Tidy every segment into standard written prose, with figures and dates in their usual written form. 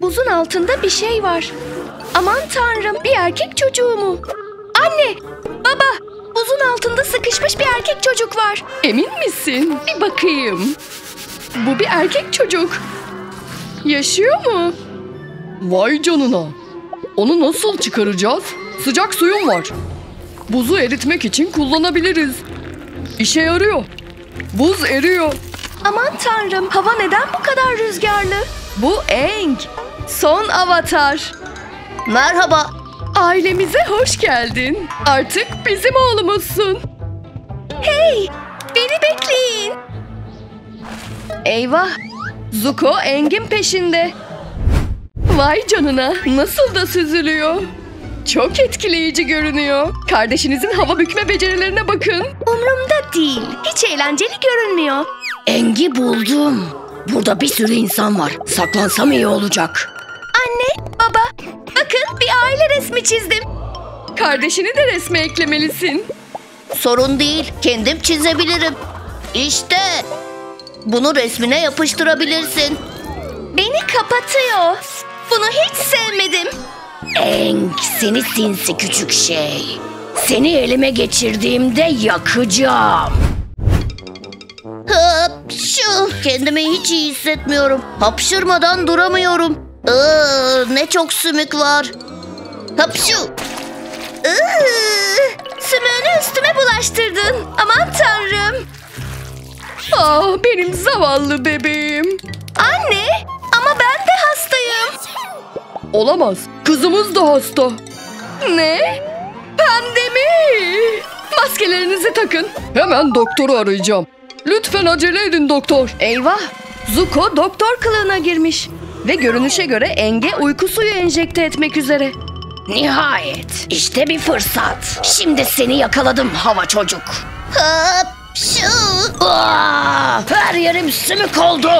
Buzun altında bir şey var. Aman tanrım, bir erkek çocuğu mu? Anne, baba, buzun altında sıkışmış bir erkek çocuk var. Emin misin? Bir bakayım. Bu bir erkek çocuk. Yaşıyor mu? Vay canına. Onu nasıl çıkaracağız? Sıcak suyum var. Buzu eritmek için kullanabiliriz. İşe yarıyor. Buz eriyor. Aman tanrım, hava neden bu kadar rüzgarlı? Bu Aang. Son Avatar. Merhaba. Ailemize hoş geldin. Artık bizim oğlumuzsun. Hey, beni bekleyin. Eyvah, Zuko Aang'in peşinde. Vay canına, nasıl da süzülüyor. Çok etkileyici görünüyor. Kardeşinizin hava bükme becerilerine bakın. Umurumda değil, hiç eğlenceli görünmüyor. Aang'i buldum. Burada bir sürü insan var. Saklansam iyi olacak. Anne, baba, bakın bir aile resmi çizdim. Kardeşini de resme eklemelisin. Sorun değil, kendim çizebilirim. İşte, bunu resmine yapıştırabilirsin. Beni kapatıyor. Bunu hiç sevmedim. Aang, seni sinsi küçük şey. Seni elime geçirdiğimde yakacağım. Hapşu. Kendimi hiç iyi hissetmiyorum. Hapşırmadan duramıyorum. Ne çok sümük var. Hapşu. Sümüğünü üstüme bulaştırdın. Aman tanrım. Ah, benim zavallı bebeğim. Anne, ama ben de hastayım. Olamaz. Kızımız da hasta. Ne? Pandemi. Maskelerinizi takın. Hemen doktoru arayacağım. Lütfen acele edin doktor. Eyvah. Zuko doktor kılığına girmiş. Ve görünüşe göre Aang'e uyku suyu enjekte etmek üzere. Nihayet. İşte bir fırsat. Şimdi seni yakaladım hava çocuk. Hop. Her yerim sümük oldu.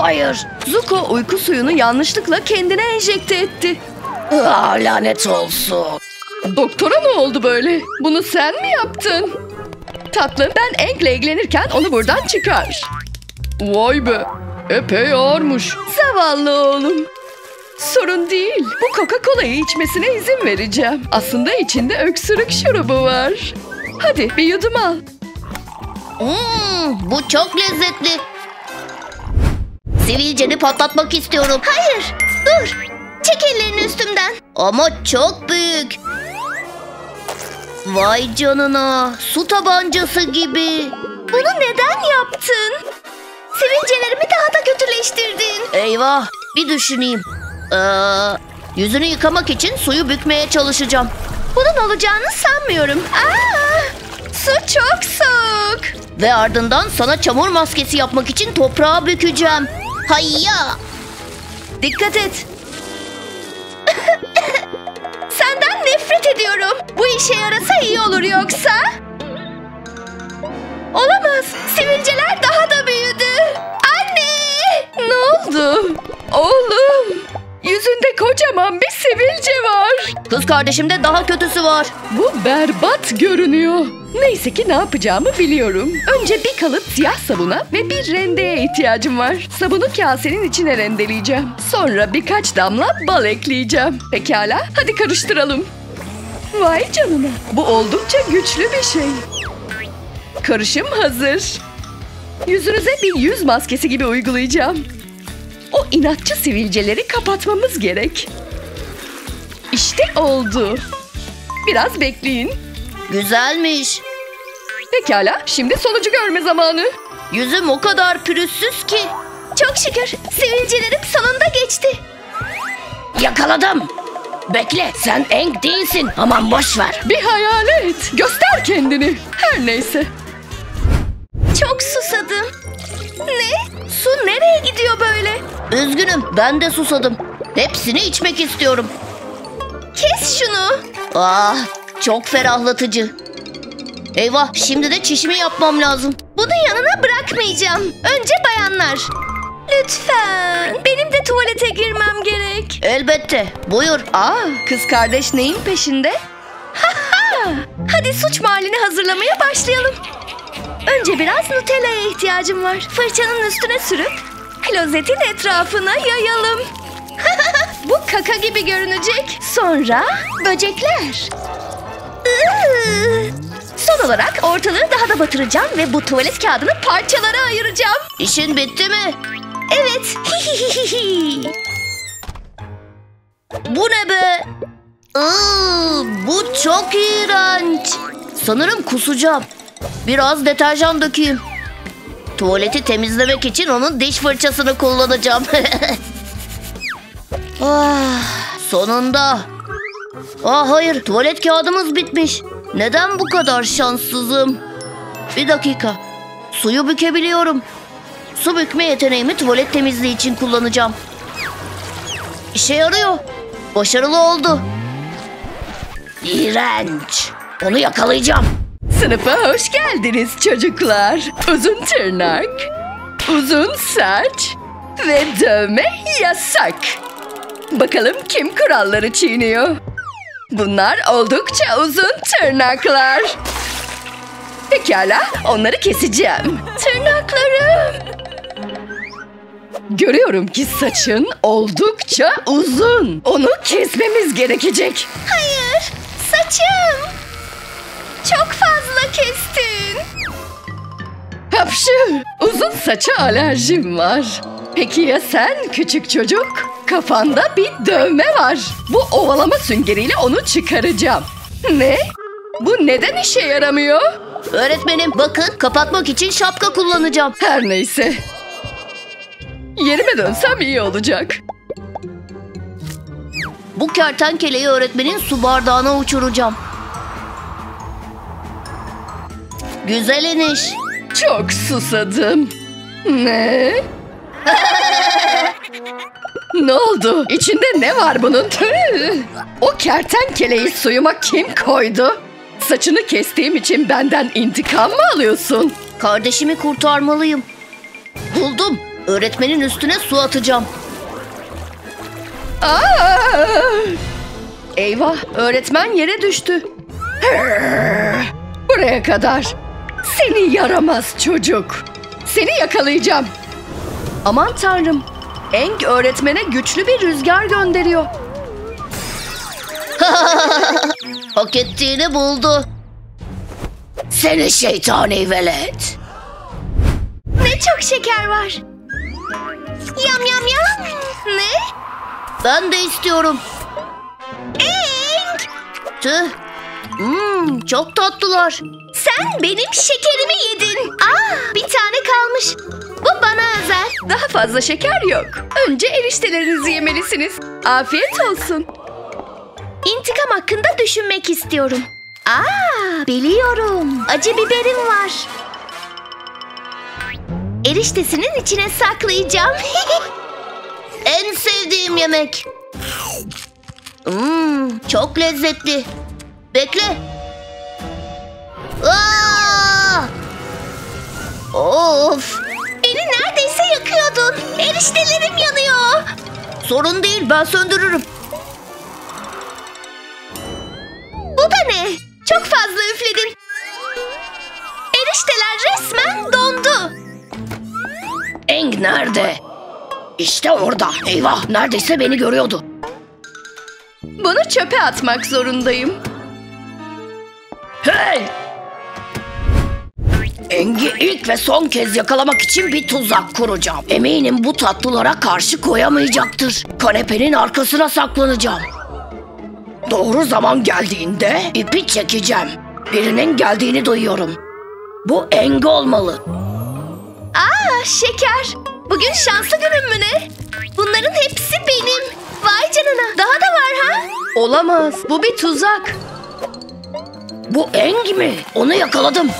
Hayır. Zuko uyku suyunu yanlışlıkla kendine enjekte etti. Lanet olsun. Doktora ne oldu böyle? Bunu sen mi yaptın? Tatlım, ben Aang'le ilgilenirken onu buradan çıkar. Vay be. Epey ağırmış. Zavallı oğlum. Sorun değil. Bu Coca-Cola'yı içmesine izin vereceğim. Aslında içinde öksürük şurubu var. Hadi bir yudum al. Bu çok lezzetli. Sivilceni patlatmak istiyorum. Hayır, dur. Çek ellerini üstümden. Ama çok büyük. Vay canına, su tabancası gibi. Bunu neden yaptın? Sivilcelerimi daha da kötüleştirdin. Eyvah, bir düşüneyim. Yüzünü yıkamak için suyu bükmeye çalışacağım. Bunun olacağını sanmıyorum. Su çok soğuk. Ve ardından sana çamur maskesi yapmak için toprağa bükeceğim. Hayya! Dikkat et. Senden nefret ediyorum. Bu işe yarasa iyi olur yoksa. Olamaz. Sivilceler daha da büyüdü. Anne! Ne oldu? Oğlum! Yüzünde kocaman bir sivilce var. Kız kardeşimde daha kötüsü var. Bu berbat görünüyor. Neyse ki ne yapacağımı biliyorum. Önce bir kalıp siyah sabuna ve bir rendeye ihtiyacım var. Sabunu kasenin içine rendeleyeceğim. Sonra birkaç damla bal ekleyeceğim. Pekala, hadi karıştıralım. Vay canına, bu oldukça güçlü bir şey. Karışım hazır. Yüzünüze bir yüz maskesi gibi uygulayacağım. O inatçı sivilceleri kapatmamız gerek. İşte oldu. Biraz bekleyin. Güzelmiş. Pekala, şimdi sonucu görme zamanı. Yüzüm o kadar pürüzsüz ki. Çok şükür, sivilcelerim sonunda geçti. Yakaladım. Bekle, sen Aang değilsin. Aman boş ver. Bir hayalet. Göster kendini. Her neyse. Çok susadım. Ne? Su nereye gidiyor böyle? Üzgünüm, ben de susadım. Hepsini içmek istiyorum. Kes şunu. Çok ferahlatıcı. Eyvah, şimdi de çişimi yapmam lazım. Bunu yanına bırakmayacağım. Önce bayanlar. Lütfen. Benim de tuvalete girmem gerek. Elbette. Buyur. Kız kardeş neyin peşinde? Hadi suç mahallini hazırlamaya başlayalım. Önce biraz Nutella'ya ihtiyacım var. Fırçanın üstüne sürüp klozetin etrafına yayalım. şaka gibi görünecek. Sonra böcekler. Son olarak ortalığı daha da batıracağım ve bu tuvalet kağıdını parçalara ayıracağım. İşin bitti mi? Evet. Bu ne be? Bu çok iğrenç. Sanırım kusacağım. Biraz deterjan dökeyim. Tuvaleti temizlemek için onun diş fırçasını kullanacağım. Sonunda. Hayır, tuvalet kağıdımız bitmiş. Neden bu kadar şanssızım? Bir dakika. Suyu bükebiliyorum. Su bükme yeteneğimi tuvalet temizliği için kullanacağım. İşe yarıyor. Başarılı oldu. İğrenç. Onu yakalayacağım. Sınıfa hoş geldiniz çocuklar. Uzun tırnak, uzun saç ve dövme yasak. Bakalım kim kuralları çiğniyor? Bunlar oldukça uzun tırnaklar. Pekala, onları keseceğim. Tırnaklarım. Görüyorum ki saçın oldukça uzun. Onu kesmemiz gerekecek. Hayır, saçım. Çok fazla kestin. Hapşu, uzun saça alerjim var. Peki ya sen küçük çocuk? Kafanda bir dövme var. Bu ovalama süngeriyle onu çıkaracağım. Ne? Bu neden işe yaramıyor? Öğretmenim, bakın kapatmak için şapka kullanacağım. Her neyse. Yerime dönsem iyi olacak. Bu kertenkeleyi öğretmenin su bardağına uçuracağım. Güzel iniş. Çok susadım. Ne? Ne oldu? İçinde ne var bunun? O kertenkeleyi suyuma kim koydu? Saçını kestiğim için benden intikam mı alıyorsun? Kardeşimi kurtarmalıyım. Buldum. Öğretmenin üstüne su atacağım. Eyvah, öğretmen yere düştü. Buraya kadar. Seni yaramaz çocuk. Seni yakalayacağım. Aman tanrım. Aang öğretmene güçlü bir rüzgar gönderiyor. Hak ettiğini buldu. Seni şeytani velet. Ne çok şeker var. Yam yam yam. Ne? Ben de istiyorum. Aang. Tüh. Çok tatlılar. Sen benim şekerimi yedin. Bir tane kalmış. Bu bana özel. Daha fazla şeker yok. Önce eriştelerinizi yemelisiniz. Afiyet olsun. İntikam hakkında düşünmek istiyorum. Biliyorum. Acı biberim var. Eriştesinin içine saklayacağım. En sevdiğim yemek. Çok lezzetli. Bekle. Of. Beni neredeyse yakıyordun. Eriştelerim yanıyor. Sorun değil, ben söndürürüm. Bu da ne? Çok fazla üfledin. Erişteler resmen dondu. Aang nerede? İşte orada. Eyvah, neredeyse beni görüyordu. Bunu çöpe atmak zorundayım. Hey! Aang'i ilk ve son kez yakalamak için bir tuzak kuracağım. Eminim bu tatlılara karşı koyamayacaktır. Kanepenin arkasına saklanacağım. Doğru zaman geldiğinde ipi çekeceğim. Birinin geldiğini duyuyorum. Bu Aang olmalı. Şeker. Bugün şanslı günüm mü ne? Bunların hepsi benim. Vay canına. Daha da var ha? Olamaz. Bu bir tuzak. Bu Aang mi? Onu yakaladım.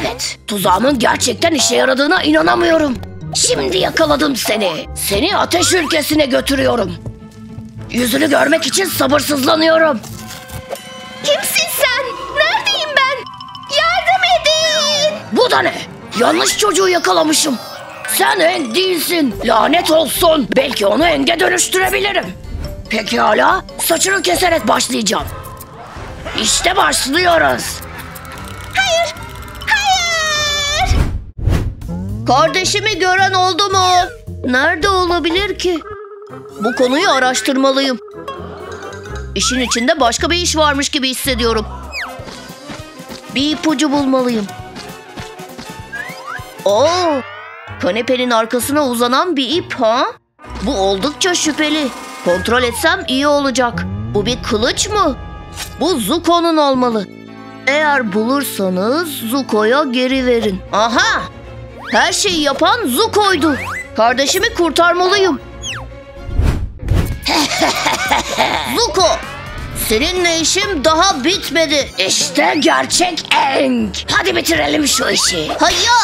Evet, tuzağımın gerçekten işe yaradığına inanamıyorum. Şimdi yakaladım seni. Seni ateş ülkesine götürüyorum. Yüzünü görmek için sabırsızlanıyorum. Kimsin sen? Neredeyim ben? Yardım edin! Bu da ne? Yanlış çocuğu yakalamışım. Sen Aang değilsin. Lanet olsun. Belki onu Aang'e dönüştürebilirim. Pekala, saçını keserek başlayacağım. İşte başlıyoruz. Hayır, hayır. Kardeşimi gören oldu mu? Nerede olabilir ki? Bu konuyu araştırmalıyım. İşin içinde başka bir iş varmış gibi hissediyorum. Bir ipucu bulmalıyım. Oo, kanepenin arkasına uzanan bir ip ha? Bu oldukça şüpheli. Kontrol etsem iyi olacak. Bu bir kılıç mı? Bu Zuko'nun olmalı. Eğer bulursanız Zuko'ya geri verin. Aha! Her şeyi yapan Zuko'ydu. Kardeşimi kurtarmalıyım. Zuko! Seninle işim daha bitmedi. İşte gerçek Aang. Hadi bitirelim şu işi. Hayya!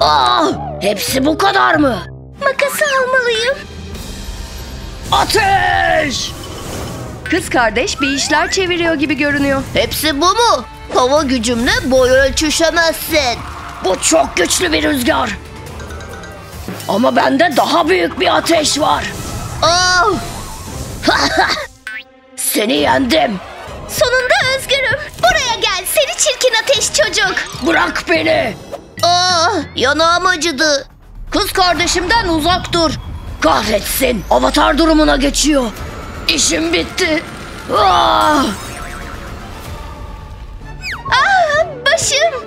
Ah! Hepsi bu kadar mı? Makası almalıyım. Ateş! Kız kardeş bir işler çeviriyor gibi görünüyor. Hepsi bu mu? Hava gücümle boy ölçüşemezsin. Bu çok güçlü bir rüzgar. Ama bende daha büyük bir ateş var. Ah! Seni yendim. Sonunda özgürüm. Buraya gel seni çirkin ateş çocuk. Bırak beni. Ah, yanağım acıdı. Kız kardeşimden uzak dur. Kahretsin. Avatar durumuna geçiyor. İşim bitti. Ah! Ah, başım.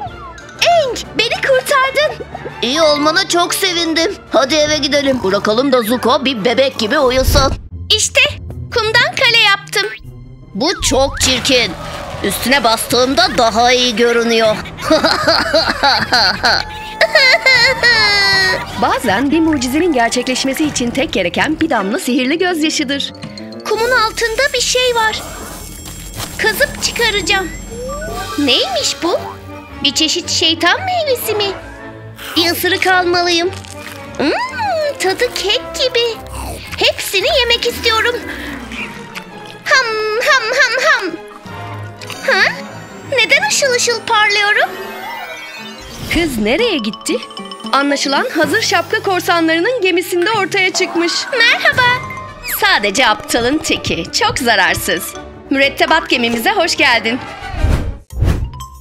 Aang, beni kurtardın. İyi olmana çok sevindim. Hadi eve gidelim. Bırakalım da Zuko bir bebek gibi uyusun. İşte kumdan kale yaptım. Bu çok çirkin. Üstüne bastığımda daha iyi görünüyor. Bazen bir mucizenin gerçekleşmesi için tek gereken bir damla sihirli gözyaşıdır. Kumun altında bir şey var. Kazıp çıkaracağım. Neymiş bu? Bir çeşit şeytan meyvesi mi? Bir ısırık almalıyım. Tadı kek gibi. Hepsini yemek istiyorum. Ham ham ham ham. Ha? Neden ışıl ışıl parlıyorum? Kız nereye gitti? Anlaşılan hazır şapka korsanlarının gemisinde ortaya çıkmış. Merhaba. Sadece aptalın teki. Çok zararsız. Mürettebat gemimize hoş geldin.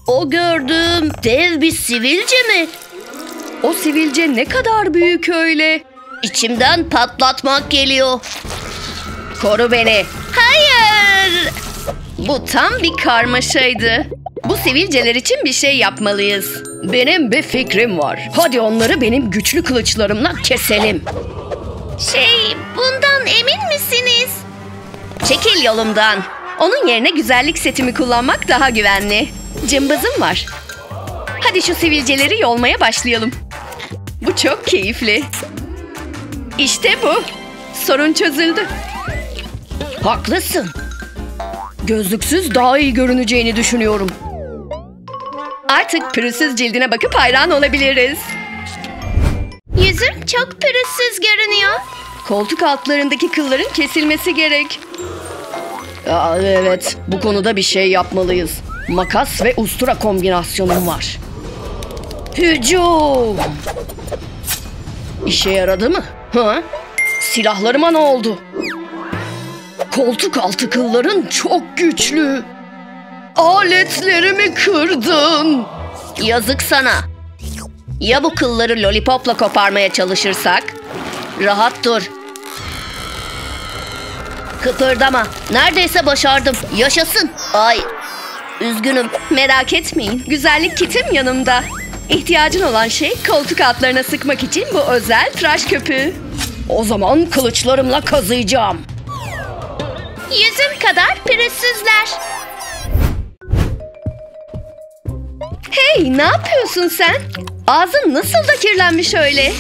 O gördüğüm dev bir sivilce mi? O sivilce ne kadar büyük öyle? İçimden patlatmak geliyor. Koru beni. Hayır. Bu tam bir karmaşaydı. Bu sivilceler için bir şey yapmalıyız. Benim bir fikrim var. Hadi onları benim güçlü kılıçlarımla keselim. Bundan emin misiniz? Çekil yolumdan. Onun yerine güzellik setimi kullanmak daha güvenli. Cımbızım var. Hadi şu sivilceleri yolmaya başlayalım. Bu çok keyifli. İşte bu. Sorun çözüldü. Haklısın. Gözlüksüz daha iyi görüneceğini düşünüyorum. Artık pürüzsüz cildine bakıp hayran olabiliriz. Yüzüm çok pürüzsüz görünüyor. Koltuk altlarındaki kılların kesilmesi gerek. Aa, evet, bu konuda bir şey yapmalıyız. Makas ve ustura kombinasyonum var. Hücum! İşe yaradı mı? Ha? Silahlarıma ne oldu? Koltuk altı kılların çok güçlü. Aletlerimi kırdın. Yazık sana. Ya bu kılları lollipopla koparmaya çalışırsak? Rahat dur. Kıpırdama. Neredeyse başardım. Yaşasın. Ay. Üzgünüm. Merak etmeyin. Güzellik kitim yanımda. İhtiyacın olan şey koltuk altlarına sıkmak için bu özel tıraş köpüğü. O zaman kılıçlarımla kazıyacağım. Yüzüm kadar pürüzsüzler. Hey, ne yapıyorsun sen? Ağzın nasıl da kirlenmiş öyle?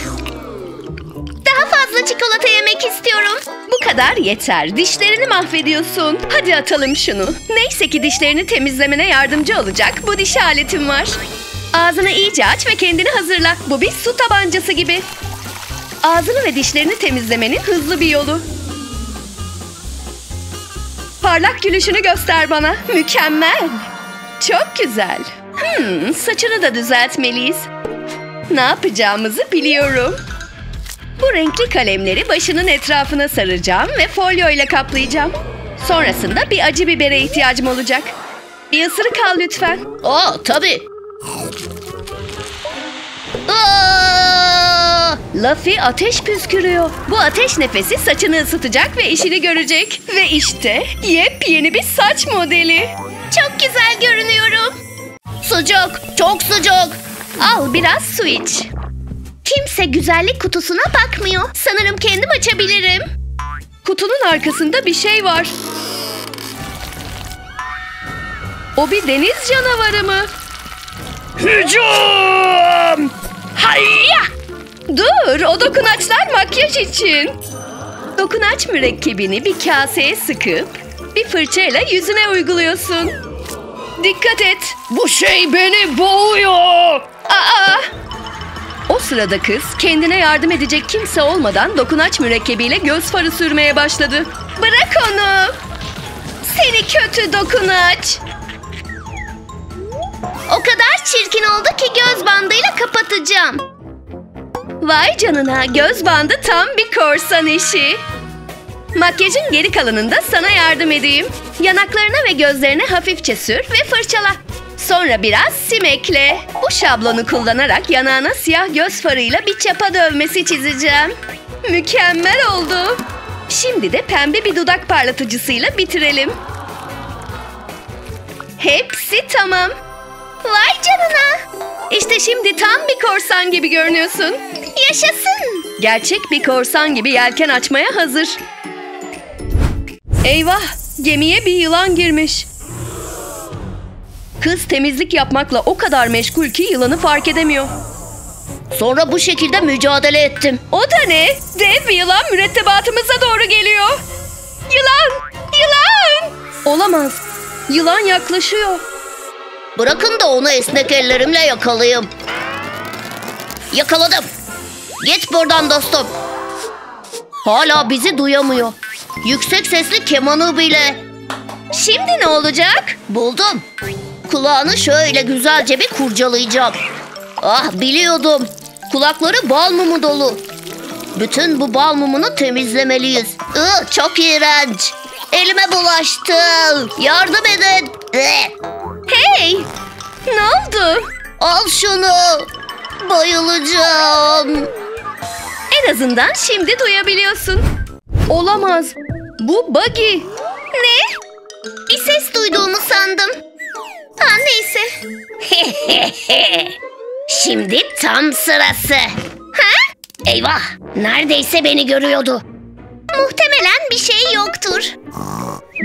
Daha fazla çikolata yemek istiyorum. Bu kadar yeter. Dişlerini mahvediyorsun. Hadi atalım şunu. Neyse ki dişlerini temizlemene yardımcı olacak bu diş aletim var. Ağzını iyice aç ve kendini hazırla. Bu bir su tabancası gibi. Ağzını ve dişlerini temizlemenin hızlı bir yolu. Parlak gülüşünü göster bana. Mükemmel. Çok güzel. Saçını da düzeltmeliyiz. Ne yapacağımızı biliyorum. Bu renkli kalemleri başının etrafına saracağım ve folyo ile kaplayacağım. Sonrasında bir acı bibere ihtiyacım olacak. Bir ısırık al lütfen. Aa, tabii. Luffy ateş püskürüyor. Bu ateş nefesi saçını ısıtacak ve işini görecek. Ve işte yepyeni bir saç modeli. Çok güzel görünüyorum. Sıcak, çok sıcak. Al biraz su iç. Kimse güzellik kutusuna bakmıyor. Sanırım kendim açabilirim. Kutunun arkasında bir şey var. O bir deniz canavarı mı? Hücum! Hayya! Dur, o dokunaçlar makyaj için. Dokunaç mürekkebini bir kaseye sıkıp bir fırçayla yüzüne uyguluyorsun. Dikkat et. Bu şey beni boğuyor. Aa! O sırada kız kendine yardım edecek kimse olmadan dokunaç mürekkebiyle göz farı sürmeye başladı. Bırak onu. Seni kötü dokunaç. O kadar çirkin oldu ki göz bandıyla kapatacağım. Vay canına, göz bandı tam bir korsan işi. Makyajın geri kalanında sana yardım edeyim. Yanaklarına ve gözlerine hafifçe sür ve fırçala. Sonra biraz sim ekle. Bu şablonu kullanarak yanağına siyah göz farıyla bir çapa dövmesi çizeceğim. Mükemmel oldu. Şimdi de pembe bir dudak parlatıcısıyla bitirelim. Hepsi tamam. Vay canına! İşte şimdi tam bir korsan gibi görünüyorsun. Yaşasın! Gerçek bir korsan gibi yelken açmaya hazır. Eyvah! Gemiye bir yılan girmiş. Kız temizlik yapmakla o kadar meşgul ki yılanı fark edemiyor. Sonra bu şekilde mücadele ettim. O da ne? Dev bir yılan mürettebatımıza doğru geliyor. Yılan! Yılan! Olamaz. Yılan yaklaşıyor. Bırakın da onu esnek ellerimle yakalayayım. Yakaladım. Git buradan dostum. Hala bizi duyamıyor. Yüksek sesli kemanı bile. Şimdi ne olacak? Buldum. Kulağını şöyle güzelce bir kurcalayacağım. Ah, biliyordum. Kulakları bal mumu dolu. Bütün bu bal mumunu temizlemeliyiz. Çok iğrenç. Elime bulaştı. Yardım edin. Hey! Ne oldu? Al şunu. Bayılacağım. En azından şimdi duyabiliyorsun. Olamaz. Bu Buggy. Ne? Bir ses duyduğumu sandım. Ha, neyse. Şimdi tam sırası. Ha? Eyvah! Neredeyse beni görüyordu. Muhtemelen bir şey yoktur.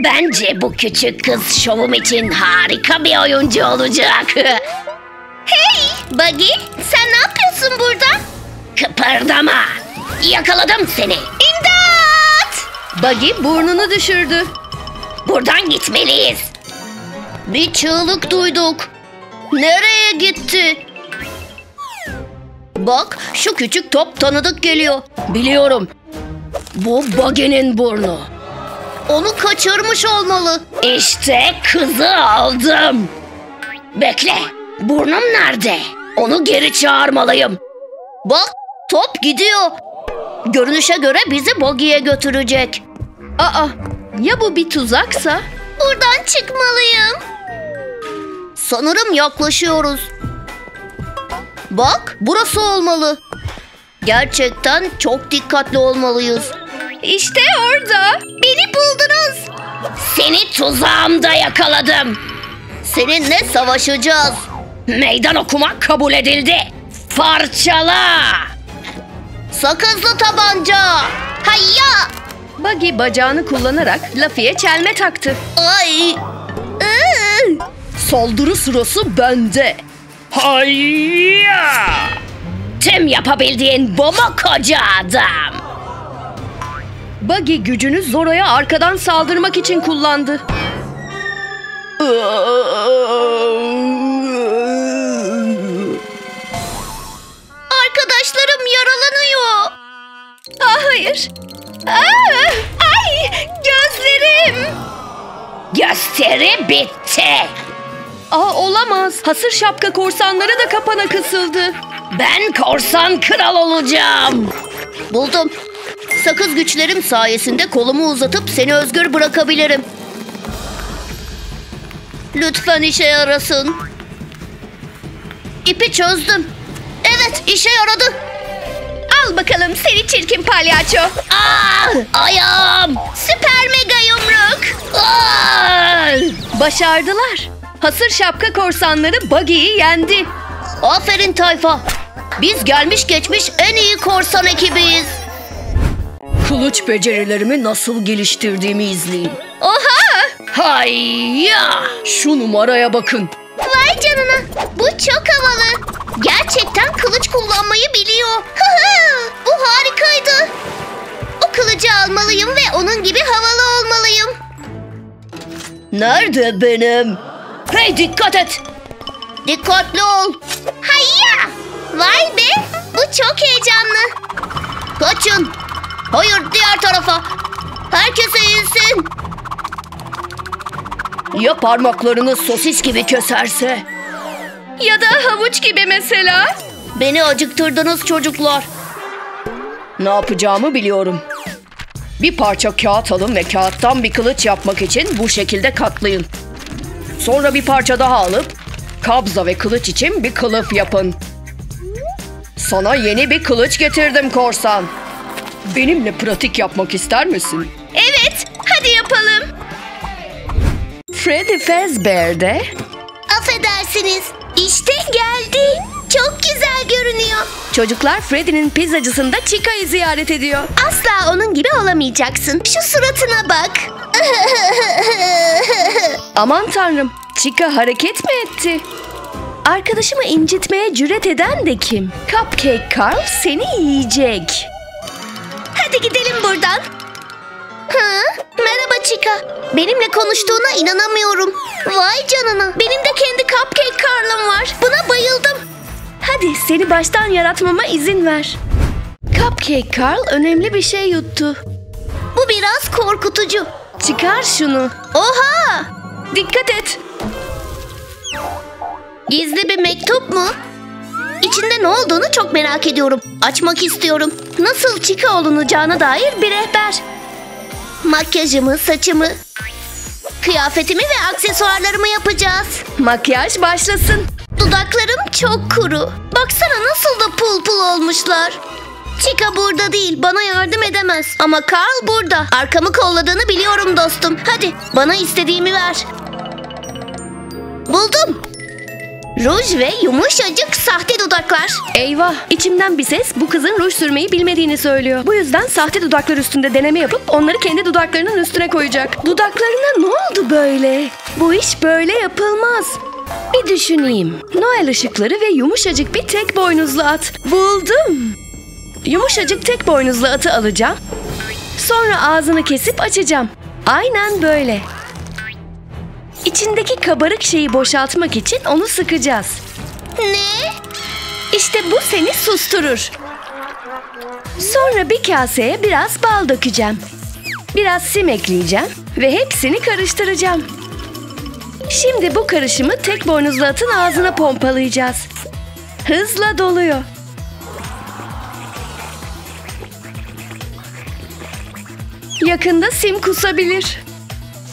Bence bu küçük kız şovum için harika bir oyuncu olacak. Hey! Buggy, sen ne yapıyorsun burada? Kıpırdama! Yakaladım seni. İmdat! Buggy burnunu düşürdü. Buradan gitmeliyiz. Bir çığlık duyduk. Nereye gitti? Bak, şu küçük top tanıdık geliyor. Biliyorum. Bu Buggy'nin burnu. Onu kaçırmış olmalı. İşte kızı aldım. Bekle. Burnum nerede? Onu geri çağırmalıyım. Bak, top gidiyor. Görünüşe göre bizi Buggy'ye götürecek. Aa, ya bu bir tuzaksa? Buradan çıkmalıyım. Sanırım yaklaşıyoruz. Bak, burası olmalı. Gerçekten çok dikkatli olmalıyız. İşte orada. Beni buldunuz. Seni tuzağımda yakaladım. Seninle savaşacağız. Meydan okumak kabul edildi. Parçala. Sakızlı tabanca. Hayya. Buggy bacağını kullanarak Luffy'ye çelme taktı. Ay. Saldırı sırası bende. Hayya. Tüm yapabildiğin bu mu koca adam? Buggy gücünü Zoro'ya arkadan saldırmak için kullandı. Arkadaşlarım yaralanıyor. Ah, hayır. Ah, ay, gözlerim. Gösteri bitti. Ah, olamaz. Hasır şapka korsanları da kapana kısıldı. Ben korsan kral olacağım. Buldum. Sakız güçlerim sayesinde kolumu uzatıp seni özgür bırakabilirim. Lütfen işe yarasın. İpi çözdüm. Evet, işe yaradı. Al Al bakalım seni çirkin palyaço. Aa, ayağım. Süper mega yumruk. Aa! Başardılar. Hasır şapka korsanları Buggy'yi yendi. Aferin tayfa. Biz gelmiş geçmiş en iyi korsan ekibiyiz. Kılıç becerilerimi nasıl geliştirdiğimi izleyin. Oha! Hayya! Şu numaraya bakın. Vay canına! Bu çok havalı. Gerçekten kılıç kullanmayı biliyor. Bu harikaydı. O kılıcı almalıyım ve onun gibi havalı olmalıyım. Nerede benim? Hey, dikkat et! Dikkatli ol. Hayya! Vay be! Bu çok heyecanlı. Kaçın! Hayır, diğer tarafa. Herkese insin. Ya parmaklarını sosis gibi keserse? Ya da havuç gibi mesela. Beni acıktırdınız çocuklar. Ne yapacağımı biliyorum. Bir parça kağıt alın ve kağıttan bir kılıç yapmak için bu şekilde katlayın. Sonra bir parça daha alıp kabza ve kılıç için bir kılıf yapın. Sana yeni bir kılıç getirdim korsan. Benimle pratik yapmak ister misin? Evet, hadi yapalım. Freddy Fazbear'de... Affedersiniz, işte geldi. Çok güzel görünüyor. Çocuklar Freddy'nin pizzacısında Chica'yı ziyaret ediyor. Asla onun gibi olamayacaksın. Şu suratına bak. Aman tanrım, Chica hareket mi etti? Arkadaşımı incitmeye cüret eden de kim? Cupcake Carl seni yiyecek. Hadi gidelim buradan. Ha, merhaba Chica. Benimle konuştuğuna inanamıyorum. Vay canına. Benim de kendi Cupcake Carl'ım var. Buna bayıldım. Hadi seni baştan yaratmama izin ver. Cupcake Carl önemli bir şey yuttu. Bu biraz korkutucu. Çıkar şunu. Oha! Dikkat et. Gizli bir mektup mu? İçinde ne olduğunu çok merak ediyorum. Açmak istiyorum. Nasıl Chica olunacağına dair bir rehber. Makyajımı, saçımı, kıyafetimi ve aksesuarlarımı yapacağız. Makyaj başlasın. Dudaklarım çok kuru. Baksana nasıl da pul pul olmuşlar. Chica burada değil, bana yardım edemez. Ama Carl burada. Arkamı kolladığını biliyorum dostum. Hadi bana istediğimi ver. Buldum. Ruj ve yumuşacık sahte dudaklar. Eyvah! İçimden bir ses bu kızın ruj sürmeyi bilmediğini söylüyor. Bu yüzden sahte dudaklar üstünde deneme yapıp onları kendi dudaklarının üstüne koyacak. Dudaklarına ne oldu böyle? Bu iş böyle yapılmaz. Bir düşüneyim. Noel ışıkları ve yumuşacık bir tek boynuzlu at. Buldum. Yumuşacık tek boynuzlu atı alacağım. Sonra ağzını kesip açacağım. Aynen böyle. İçindeki kabarık şeyi boşaltmak için onu sıkacağız. Ne? İşte bu seni susturur. Sonra bir kaseye biraz bal dökeceğim. Biraz sim ekleyeceğim ve hepsini karıştıracağım. Şimdi bu karışımı tek boynuzlu atın ağzına pompalayacağız. Hızla doluyor. Yakında sim kusabilir.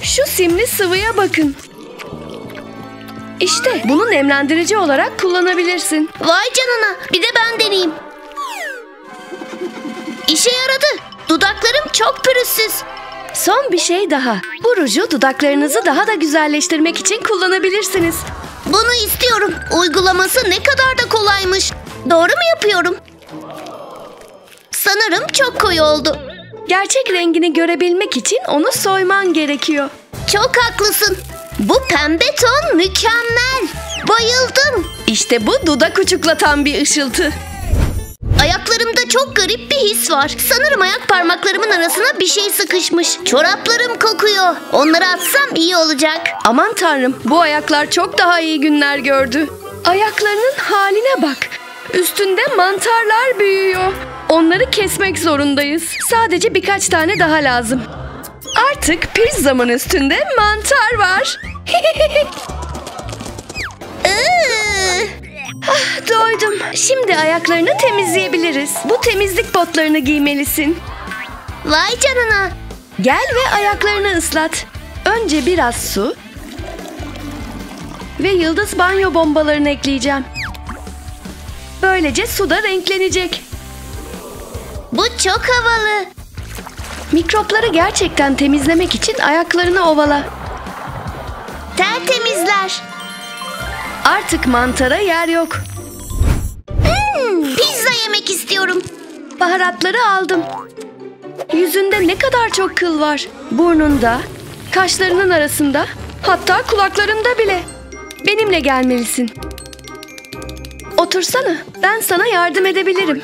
Şu simli sıvıya bakın. İşte bunu nemlendirici olarak kullanabilirsin. Vay canına, bir de ben deneyeyim. İşe yaradı. Dudaklarım çok pürüzsüz. Son bir şey daha. Bu ruju dudaklarınızı daha da güzelleştirmek için kullanabilirsiniz. Bunu istiyorum. Uygulaması ne kadar da kolaymış. Doğru mu yapıyorum? Sanırım çok koyu oldu. Gerçek rengini görebilmek için onu soyman gerekiyor. Çok haklısın. Bu pembe ton mükemmel. Bayıldım. İşte bu dudak uçuklatan bir ışıltı. Ayaklarımda çok garip bir his var. Sanırım ayak parmaklarımın arasına bir şey sıkışmış. Çoraplarım kokuyor. Onları atsam iyi olacak. Aman tanrım, bu ayaklar çok daha iyi günler gördü. Ayaklarının haline bak. Üstünde mantarlar büyüyor. Onları kesmek zorundayız. Sadece birkaç tane daha lazım. Artık pizzamın üstünde mantar var. Ah, doydum. Şimdi ayaklarını temizleyebiliriz. Bu temizlik botlarını giymelisin. Vay canına. Gel ve ayaklarını ıslat. Önce biraz su ve yıldız banyo bombalarını ekleyeceğim. Böylece su da renklenecek. Bu çok havalı. Mikropları gerçekten temizlemek için ayaklarını ovala. Tertemizler. Artık mantara yer yok. Pizza yemek istiyorum. Baharatları aldım. Yüzünde ne kadar çok kıl var. Burnunda, kaşlarının arasında, hatta kulaklarında bile. Benimle gelmelisin. Otursana, ben sana yardım edebilirim.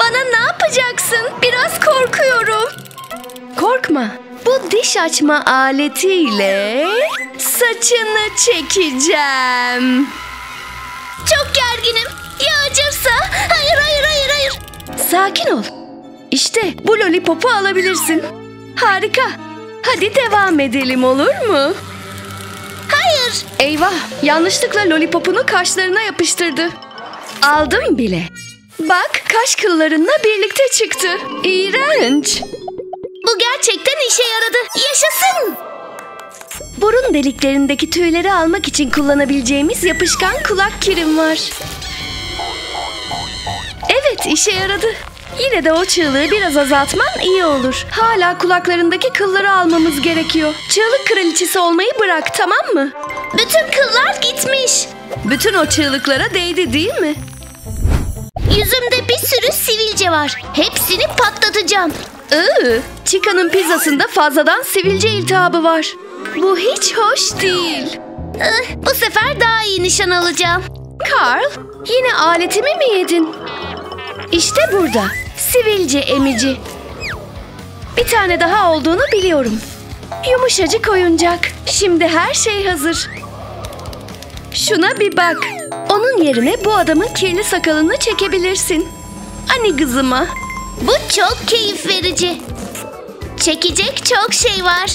Bana ne yapacaksın? Biraz korkuyorum. Korkma. Bu diş açma aletiyle saçını çekeceğim. Çok gerginim. Ya acırsa? Hayır, hayır, hayır, hayır. Sakin ol. İşte bu lollipopu alabilirsin. Harika. Hadi devam edelim, olur mu? Hayır. Eyvah, yanlışlıkla lollipopunu kaşlarına yapıştırdı. Aldım bile. Bak, kaş kıllarınla birlikte çıktı. İğrenç. Bu gerçekten işe yaradı. Yaşasın. Burun deliklerindeki tüyleri almak için kullanabileceğimiz yapışkan kulak kirim var. Evet, işe yaradı. Yine de o çığlığı biraz azaltman iyi olur. Hala kulaklarındaki kılları almamız gerekiyor. Çığlık kraliçesi olmayı bırak, tamam mı? Bütün kıllar gitmiş. Bütün o çığlıklara değdi, değil mi? Yüzümde bir sürü sivilce var. Hepsini patlatacağım. Chica'nın pizzasında fazladan sivilce iltihabı var. Bu hiç hoş değil. Bu sefer daha iyi nişan alacağım. Carl, yine aletimi mi yedin? İşte burada. Sivilce emici. Bir tane daha olduğunu biliyorum. Yumuşacık oyuncak. Şimdi her şey hazır. Şuna bir bak. Onun yerine bu adamın kirli sakalını çekebilirsin. Hani kızıma? Bu çok keyif verici. Çekecek çok şey var.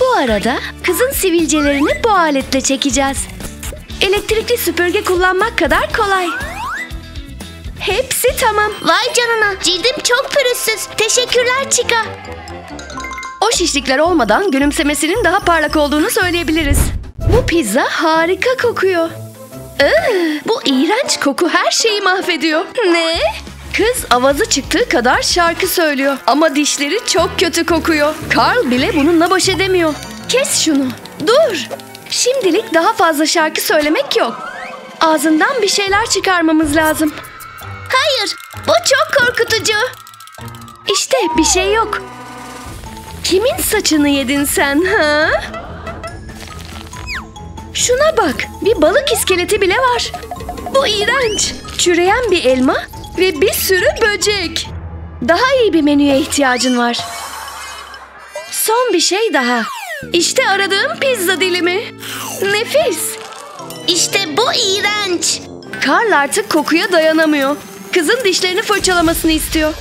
Bu arada kızın sivilcelerini bu aletle çekeceğiz. Elektrikli süpürge kullanmak kadar kolay. Hepsi tamam. Vay canına, cildim çok pürüzsüz. Teşekkürler Chica. O şişlikler olmadan gülümsemesinin daha parlak olduğunu söyleyebiliriz. Bu pizza harika kokuyor. Bu iğrenç koku her şeyi mahvediyor. Ne? Kız avazı çıktığı kadar şarkı söylüyor. Ama dişleri çok kötü kokuyor. Carl bile bununla baş edemiyor. Kes şunu. Dur. Şimdilik daha fazla şarkı söylemek yok. Ağzından bir şeyler çıkarmamız lazım. Hayır. Bu çok korkutucu. İşte bir şey yok. Kimin saçını yedin sen? Ha? Şuna bak, bir balık iskeleti bile var. Bu iğrenç. Çüreyen bir elma ve bir sürü böcek. Daha iyi bir menüye ihtiyacın var. Son bir şey daha. İşte aradığım pizza dilimi. Nefis. İşte bu iğrenç. Carl artık kokuya dayanamıyor. Kızın dişlerini fırçalamasını istiyor.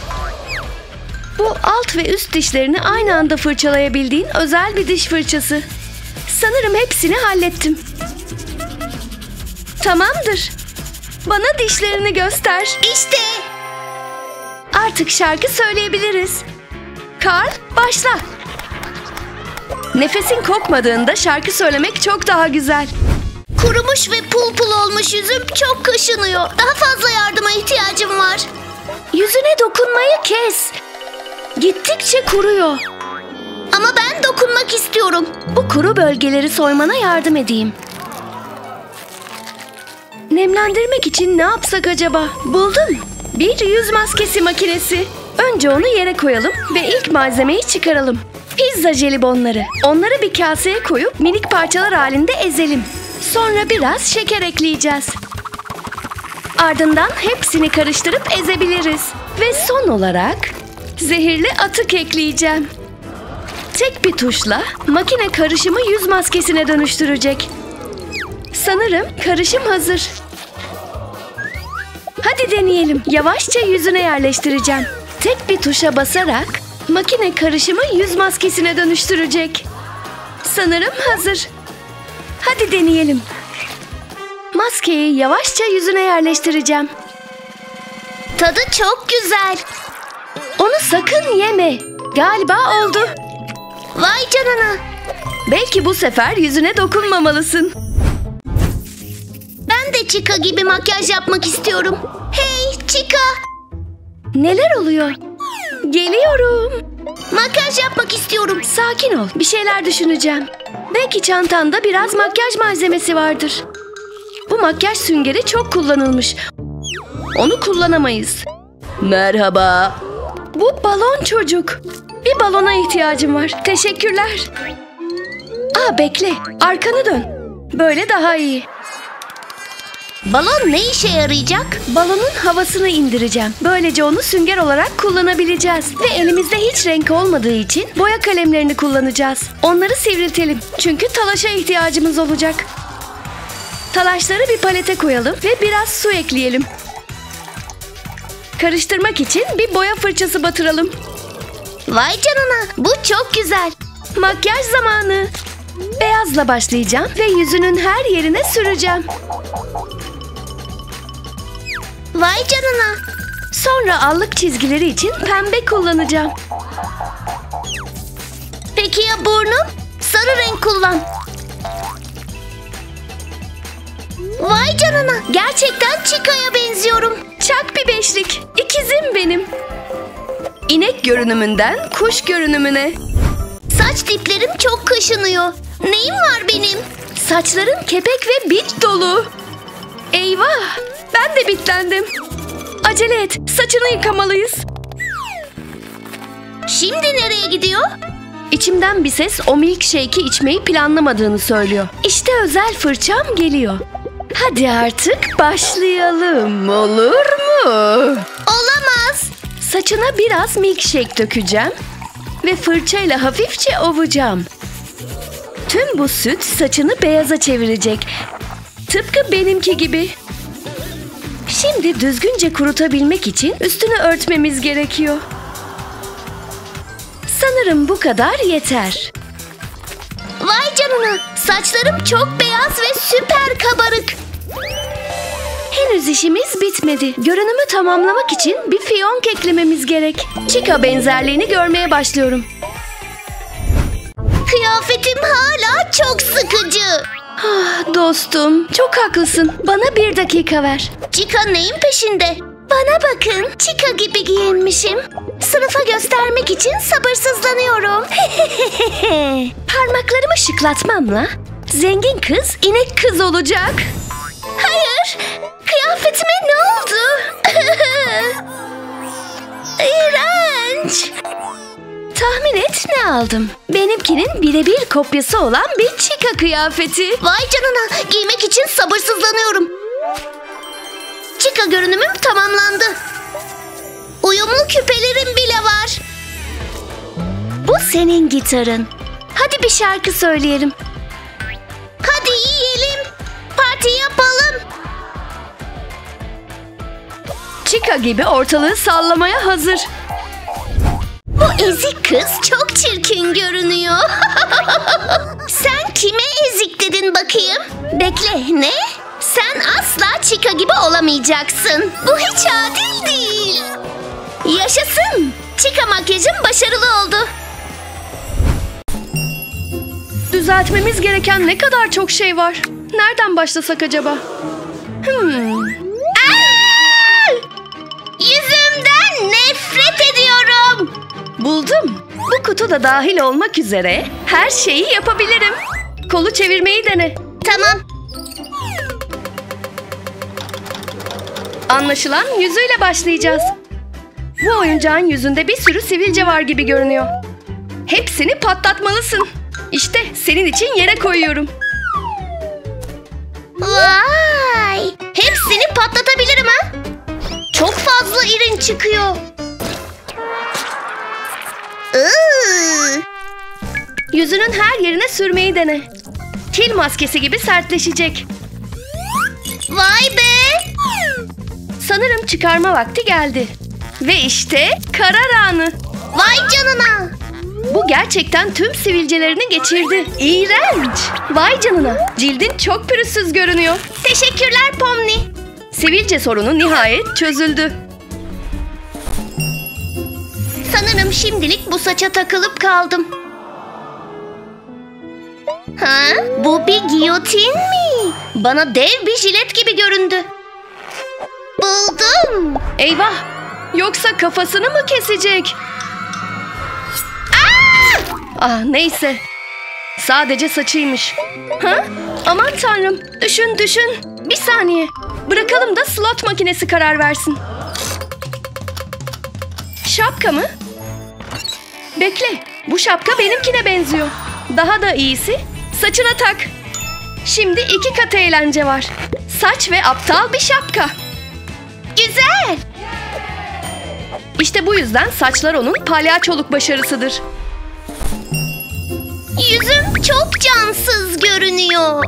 Bu alt ve üst dişlerini aynı anda fırçalayabildiğin özel bir diş fırçası. Sanırım hepsini hallettim. Tamamdır. Bana dişlerini göster. İşte. Artık şarkı söyleyebiliriz. Carl, başla. Nefesin kokmadığında şarkı söylemek çok daha güzel. Kurumuş ve pul pul olmuş yüzüm çok kaşınıyor. Daha fazla yardıma ihtiyacım var. Yüzüne dokunmayı kes. Gittikçe kuruyor. Ama ben dokunmak istiyorum. Bu kuru bölgeleri soymana yardım edeyim. Nemlendirmek için ne yapsak acaba? Buldum. Bir yüz maskesi makinesi. Önce onu yere koyalım ve ilk malzemeyi çıkaralım. Pizza jelibonları. Onları bir kaseye koyup minik parçalar halinde ezelim. Sonra biraz şeker ekleyeceğiz. Ardından hepsini karıştırıp ezebiliriz. Ve son olarak zehirli atık ekleyeceğim. Tek bir tuşla makine karışımı yüz maskesine dönüştürecek. Sanırım karışım hazır. Hadi deneyelim. Yavaşça yüzüne yerleştireceğim. Tek bir tuşa basarak makine karışımı yüz maskesine dönüştürecek. Sanırım hazır. Hadi deneyelim. Maskeyi yavaşça yüzüne yerleştireceğim. Tadı çok güzel. Onu sakın yeme. Galiba oldu. Vay canına. Belki bu sefer yüzüne dokunmamalısın. Ben de Chica gibi makyaj yapmak istiyorum. Hey, Chica. Neler oluyor? Geliyorum. Makyaj yapmak istiyorum. Sakin ol. Bir şeyler düşüneceğim. Belki çantanda biraz makyaj malzemesi vardır. Bu makyaj süngeri çok kullanılmış. Onu kullanamayız. Merhaba. Bu balon çocuk. Bir balona ihtiyacım var. Teşekkürler. Aa, bekle. Arkanı dön. Böyle daha iyi. Balon ne işe yarayacak? Balonun havasını indireceğim. Böylece onu sünger olarak kullanabileceğiz. Ve elimizde hiç renk olmadığı için boya kalemlerini kullanacağız. Onları sivriltelim. Çünkü talaşa ihtiyacımız olacak. Talaşları bir palete koyalım ve biraz su ekleyelim. Karıştırmak için bir boya fırçası batıralım. Vay canına, bu çok güzel. Makyaj zamanı. Beyazla başlayacağım ve yüzünün her yerine süreceğim. Vay canına. Sonra allık çizgileri için pembe kullanacağım. Peki ya burnum? Sarı renk kullan. Vay canına. Gerçekten Chica'ya benziyorum. Çak bir beşlik. İkizim benim. İnek görünümünden kuş görünümüne. Saç diplerim çok kaşınıyor. Neyim var benim? Saçların kepek ve bit dolu. Eyvah! Ben de bitlendim. Acele et, saçını yıkamalıyız. Şimdi nereye gidiyor? İçimden bir ses o milkshake'i içmeyi planlamadığını söylüyor. İşte özel fırçam geliyor. Hadi artık başlayalım, olur mu? Olamaz. Saçına biraz milkshake dökeceğim ve fırçayla hafifçe ovacağım. Tüm bu süt saçını beyaza çevirecek. Tıpkı benimki gibi. Şimdi düzgünce kurutabilmek için üstünü örtmemiz gerekiyor. Sanırım bu kadar yeter. Vay canına! Saçlarım çok beyaz ve süper kabarık. Henüz işimiz bitmedi. Görünümü tamamlamak için bir fiyonk eklememiz gerek. Chica benzerliğini görmeye başlıyorum. Kıyafetim hala çok sıkıcı. Ah, dostum, çok haklısın. Bana 1 dakika ver. Chica neyin peşinde? Bana bakın, Chica gibi giyinmişim. Sınıfa göstermek için sabırsızlanıyorum. Parmaklarımı şıklatmamla zengin kız inek kız olacak. Hayır, kıyafetime ne oldu? İğrenç. Tahmin et ne aldım? Benimkinin birebir kopyası olan bir Chica kıyafeti. Vay canına, giymek için sabırsızlanıyorum. Chica görünümüm tamamlandı. Uyumlu küpelerim bile var. Bu senin gitarın. Hadi bir şarkı söyleyelim. Hadi yiyelim. Parti yapalım. Chica gibi ortalığı sallamaya hazır. Bu ezik kız çok çirkin görünüyor. Sen kime ezik dedin bakayım? Bekle, ne? Sen asla Chica gibi olamayacaksın. Bu hiç adil değil. Yaşasın. Chica makyajım başarılı oldu. Düzeltmemiz gereken ne kadar çok şey var. Nereden başlasak acaba? Yüzümden nefret ediyorum. Buldum. Bu kutu da dahil olmak üzere her şeyi yapabilirim. Kolu çevirmeyi dene. Tamam. Anlaşılan yüzüyle başlayacağız. Bu oyuncağın yüzünde bir sürü sivilce var gibi görünüyor. Hepsini patlatmalısın. İşte senin için yere koyuyorum. Vay! Hepsini patlatabilirim ha? Çok fazla irin çıkıyor. Yüzünün her yerine sürmeyi dene. Kil maskesi gibi sertleşecek. Vay be! Sanırım çıkarma vakti geldi. Ve işte karar anı. Vay canına! Bu gerçekten tüm sivilcelerini geçirdi. İğrenç! Vay canına! Cildin çok pürüzsüz görünüyor. Teşekkürler Pomni. Sivilce sorunu nihayet çözüldü. Sanırım şimdilik bu saça takılıp kaldım. Ha? Bu bir giyotin mi? Bana dev bir jilet gibi göründü. Buldum. Eyvah! Yoksa kafasını mı kesecek? Aa! Ah neyse. Sadece saçıymış. Ha? Aman tanrım. Düşün. Bir saniye. Bırakalım da slot makinesi karar versin. Şapka mı? Bekle. Bu şapka benimkine benziyor. Daha da iyisi saçına tak. Şimdi iki kat eğlence var. Saç ve aptal bir şapka. Güzel. İşte bu yüzden saçlar onun palyaçoluk başarısıdır. Yüzüm çok cansız görünüyor.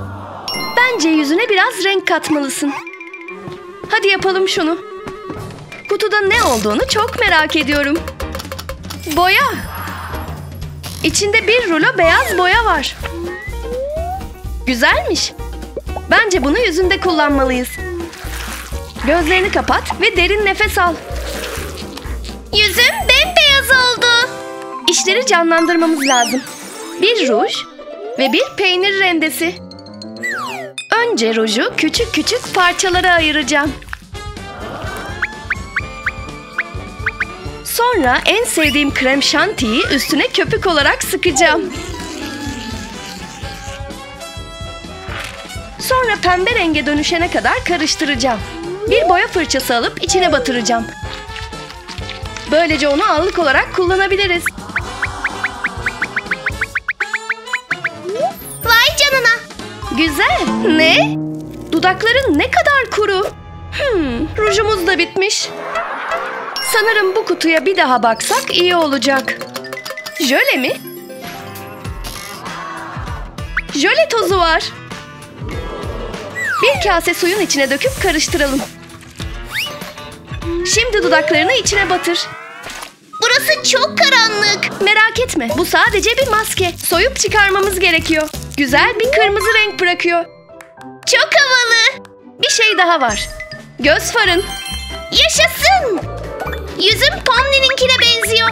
Bence yüzüne biraz renk katmalısın. Hadi yapalım şunu. Kutuda ne olduğunu çok merak ediyorum. Boya. İçinde bir rulo beyaz boya var. Güzelmiş. Bence bunu yüzünde kullanmalıyız. Gözlerini kapat ve derin nefes al. Yüzüm bembeyaz oldu. İşleri canlandırmamız lazım. Bir ruj ve bir peynir rendesi. Önce ruju küçük küçük parçalara ayıracağım. Sonra en sevdiğim krem şantiyi üstüne köpük olarak sıkacağım. Sonra pembe renge dönüşene kadar karıştıracağım. Bir boya fırçası alıp içine batıracağım. Böylece onu allık olarak kullanabiliriz. Vay canına! Güzel! Ne? Dudakların ne kadar kuru! Rujumuz da bitmiş. Sanırım bu kutuya bir daha baksak iyi olacak. Jöle mi? Jöle tozu var. Bir kase suyun içine döküp karıştıralım. Şimdi dudaklarını içine batır. Burası çok karanlık. Merak etme, bu sadece bir maske. Soyup çıkarmamız gerekiyor. Güzel bir kırmızı renk bırakıyor. Çok havalı. Bir şey daha var. Göz farın. Yaşasın. Yüzüm Pomni'ninkine benziyor.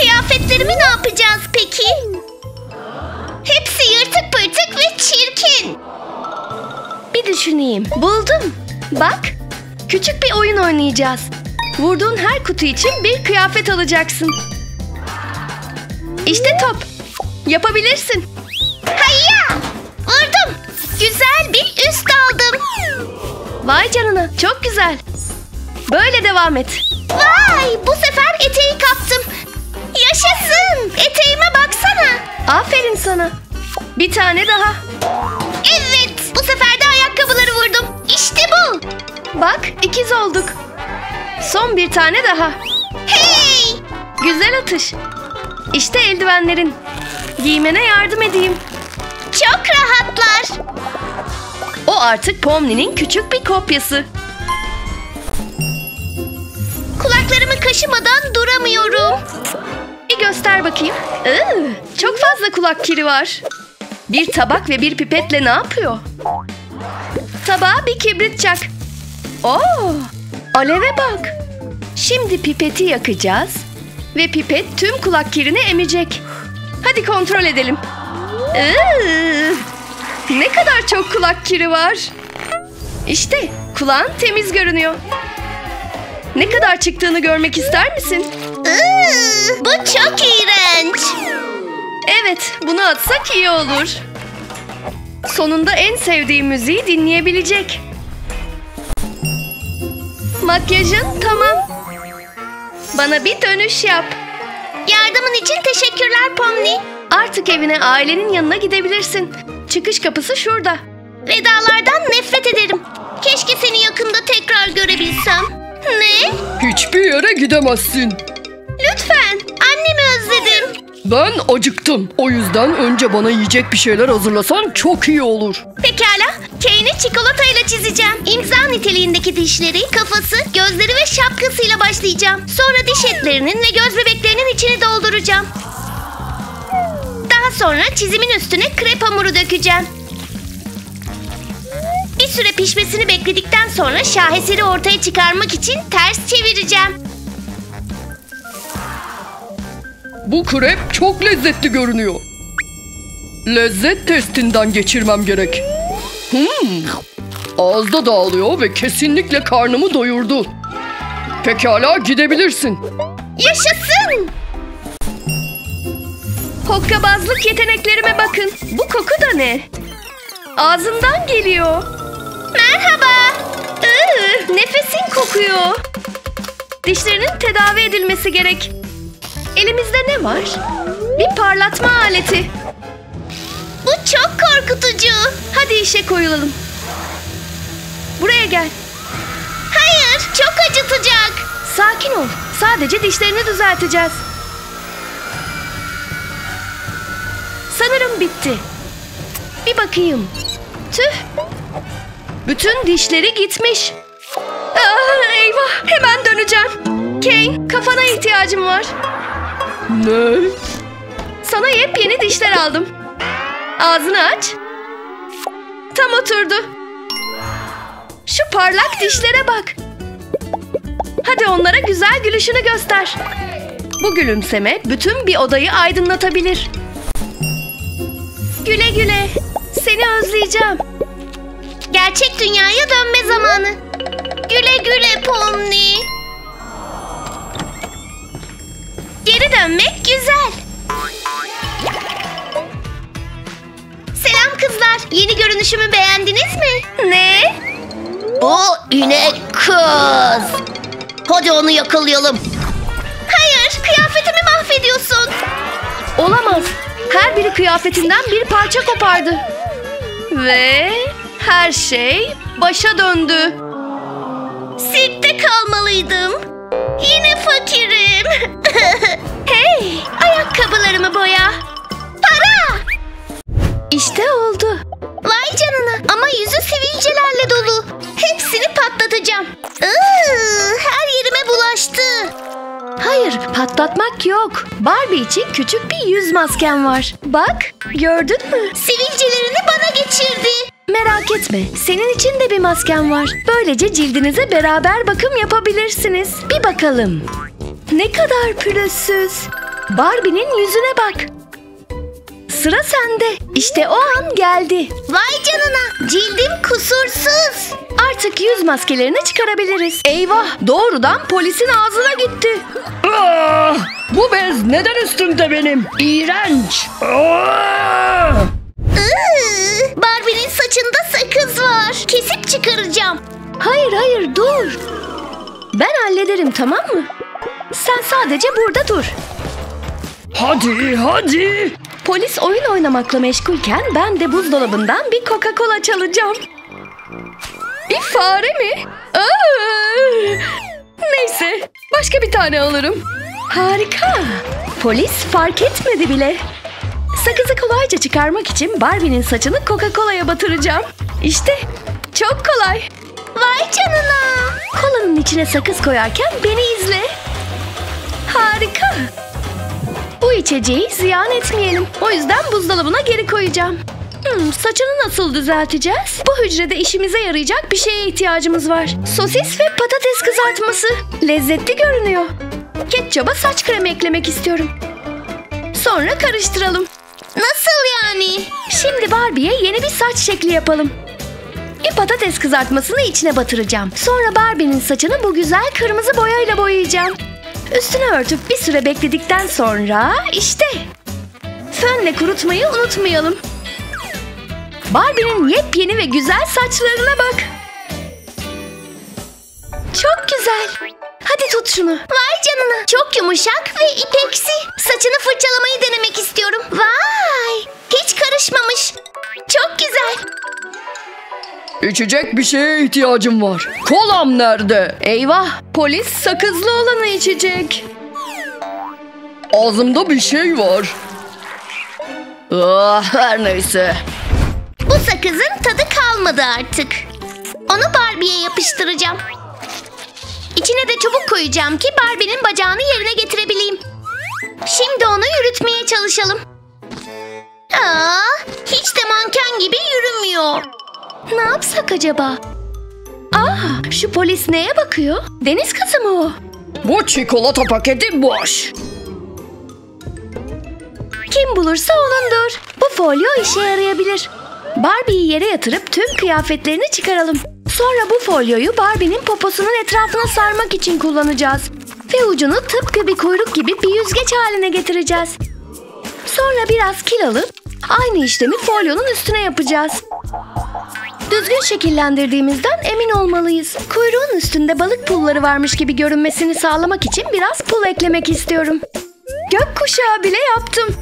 Kıyafetlerimi ne yapacağız peki? Hepsi yırtık pırtık ve çirkin. Bir düşüneyim. Buldum. Bak, küçük bir oyun oynayacağız. Vurduğun her kutu için bir kıyafet alacaksın. İşte top. Yapabilirsin. Hayya! Vurdum. Güzel bir üst aldım. Vay canına, çok güzel. Böyle devam et. Vay! Bu sefer eteği kaptım. Yaşasın! Eteğime baksana. Aferin sana. Bir tane daha. Evet! Bu sefer de ayakkabıları vurdum. İşte bu. Bak, ikiz olduk. Son bir tane daha. Hey! Güzel atış. İşte eldivenlerin. Giymene yardım edeyim. Çok rahatlar. O artık Pomni'nin küçük bir kopyası. Kulaklarımı kaşımadan duramıyorum. Bir göster bakayım. Çok fazla kulak kiri var. Bir tabak ve bir pipetle ne yapıyor? Tabağa bir kibrit çak. Oo, aleve bak. Şimdi pipeti yakacağız ve pipet tüm kulak kirini emecek. Hadi kontrol edelim. Ne kadar çok kulak kiri var. İşte kulağın temiz görünüyor. Ne kadar çıktığını görmek ister misin? Bu çok iğrenç. Evet, bunu atsak iyi olur. Sonunda en sevdiği müziği dinleyebilecek. Makyajın tamam. Bana bir dönüş yap. Yardımın için teşekkürler Pomni. Artık evine, ailenin yanına gidebilirsin. Çıkış kapısı şurada. Vedalardan nefret ederim. Keşke seni yakında tekrar görebilsem. Ne? Hiçbir yere gidemezsin. Lütfen, annemi özledim. Ben acıktım. O yüzden önce bana yiyecek bir şeyler hazırlasan çok iyi olur. Pekala, Kane'i çikolatayla çizeceğim. İmza niteliğindeki dişleri, kafası, gözleri ve şapkasıyla başlayacağım. Sonra diş etlerinin ve göz bebeklerinin içini dolduracağım. Daha sonra çizimin üstüne krep hamuru dökeceğim. Bir süre pişmesini bekledikten sonra şaheseri ortaya çıkarmak için ters çevireceğim. Bu krep çok lezzetli görünüyor. Lezzet testinden geçirmem gerek. Ağızda dağılıyor ve kesinlikle karnımı doyurdu. Pekala, gidebilirsin. Yaşasın! Hokkabazlık yeteneklerime bakın. Bu koku da ne? Ağzımdan geliyor. Merhaba. Nefesin kokuyor. Dişlerinin tedavi edilmesi gerek. Elimizde ne var? Bir parlatma aleti. Bu çok korkutucu. Hadi işe koyulalım. Buraya gel. Hayır, çok acıtacak. Sakin ol. Sadece dişlerini düzelteceğiz. Sanırım bitti. Bir bakayım. Tüh. Bütün dişleri gitmiş. Aa, eyvah, hemen döneceğim. Kane, kafana ihtiyacım var. Ne? Sana yepyeni dişler aldım. Ağzını aç. Tam oturdu. Şu parlak dişlere bak. Hadi onlara güzel gülüşünü göster. Bu gülümseme bütün bir odayı aydınlatabilir. Güle güle. Seni özleyeceğim. Gerçek dünyaya dönme zamanı. Güle güle Pomni. Geri dönmek güzel. Selam kızlar. Yeni görünüşümü beğendiniz mi? Ne? O inek kız. Hadi onu yakalayalım. Hayır, kıyafetimi mahvediyorsun. Olamaz. Her biri kıyafetinden bir parça kopardı. Ve her şey başa döndü. Sirkte kalmalıydım. Yine fakirim. Hey, ayakkabılarımı boya. Para! İşte oldu. Vay canına, ama yüzü sivilcelerle dolu. Hepsini patlatacağım. Her yerime bulaştı. Hayır, patlatmak yok. Barbie için küçük bir yüz masken var. Bak, gördün mü? Sivilcelerini bana geçirdi. Merak etme, senin için de bir masken var. Böylece cildinize beraber bakım yapabilirsiniz. Bir bakalım. Ne kadar pürüzsüz. Barbie'nin yüzüne bak. Sıra sende. İşte o an geldi. Vay canına, cildim kusursuz. Artık yüz maskelerini çıkarabiliriz. Eyvah, doğrudan polisin ağzına gitti. Aa, bu bez neden üstümde benim? İğrenç. Barbie'nin saçında sakız var. Kesip çıkaracağım. Hayır, dur. Ben hallederim, tamam mı? Sen sadece burada dur. Hadi. Polis oyun oynamakla meşgulken ben de buzdolabından bir Coca-Cola çalacağım. Bir fare mi? Neyse, başka bir tane alırım. Harika. Polis fark etmedi bile. Sakızı kolayca çıkarmak için Barbie'nin saçını Coca-Cola'ya batıracağım. İşte, çok kolay. Vay canına. Kolanın içine sakız koyarken beni izle. Harika. Bu içeceği ziyan etmeyelim. O yüzden buzdolabına geri koyacağım. Saçını nasıl düzelteceğiz? Bu hücrede işimize yarayacak bir şeye ihtiyacımız var. Sosis ve patates kızartması. Lezzetli görünüyor. Ketçaba saç kremi eklemek istiyorum. Sonra karıştıralım. Nasıl yani? Şimdi Barbie'ye yeni bir saç şekli yapalım. Bir patates kızartmasını içine batıracağım. Sonra Barbie'nin saçını bu güzel kırmızı boyayla boyayacağım. Üstünü örtüp bir süre bekledikten sonra işte. Fönle kurutmayı unutmayalım. Barbie'nin yepyeni ve güzel saçlarına bak. Çok güzel. Hadi tut şunu. Vay canına. Çok yumuşak ve ipeksi. Saçını fırçalamayı denemek istiyorum. Vay. Hiç karışmamış. Çok güzel. İçecek bir şeye ihtiyacım var. Kolam nerede? Eyvah. Polis sakızlı olanı içecek. Ağzımda bir şey var. Her neyse. Bu sakızın tadı kalmadı artık. Onu Barbie'ye yapıştıracağım. İçine de çubuk koyacağım ki Barbie'nin bacağını yerine getirebileyim. Şimdi onu yürütmeye çalışalım. Hiç de manken gibi yürümüyor. Ne yapsak acaba? Şu polis neye bakıyor? Deniz kızı mı o? Bu çikolata paketi boş. Kim bulursa onundur. Bu folyo işe yarayabilir. Barbie'yi yere yatırıp tüm kıyafetlerini çıkaralım. Sonra bu folyoyu Barbie'nin poposunun etrafına sarmak için kullanacağız. Ve ucunu tıpkı bir kuyruk gibi bir yüzgeç haline getireceğiz. Sonra biraz kil alıp aynı işlemi folyonun üstüne yapacağız. Düzgün şekillendirdiğimizden emin olmalıyız. Kuyruğun üstünde balık pulları varmış gibi görünmesini sağlamak için biraz pul eklemek istiyorum. Gökkuşağı bile yaptım.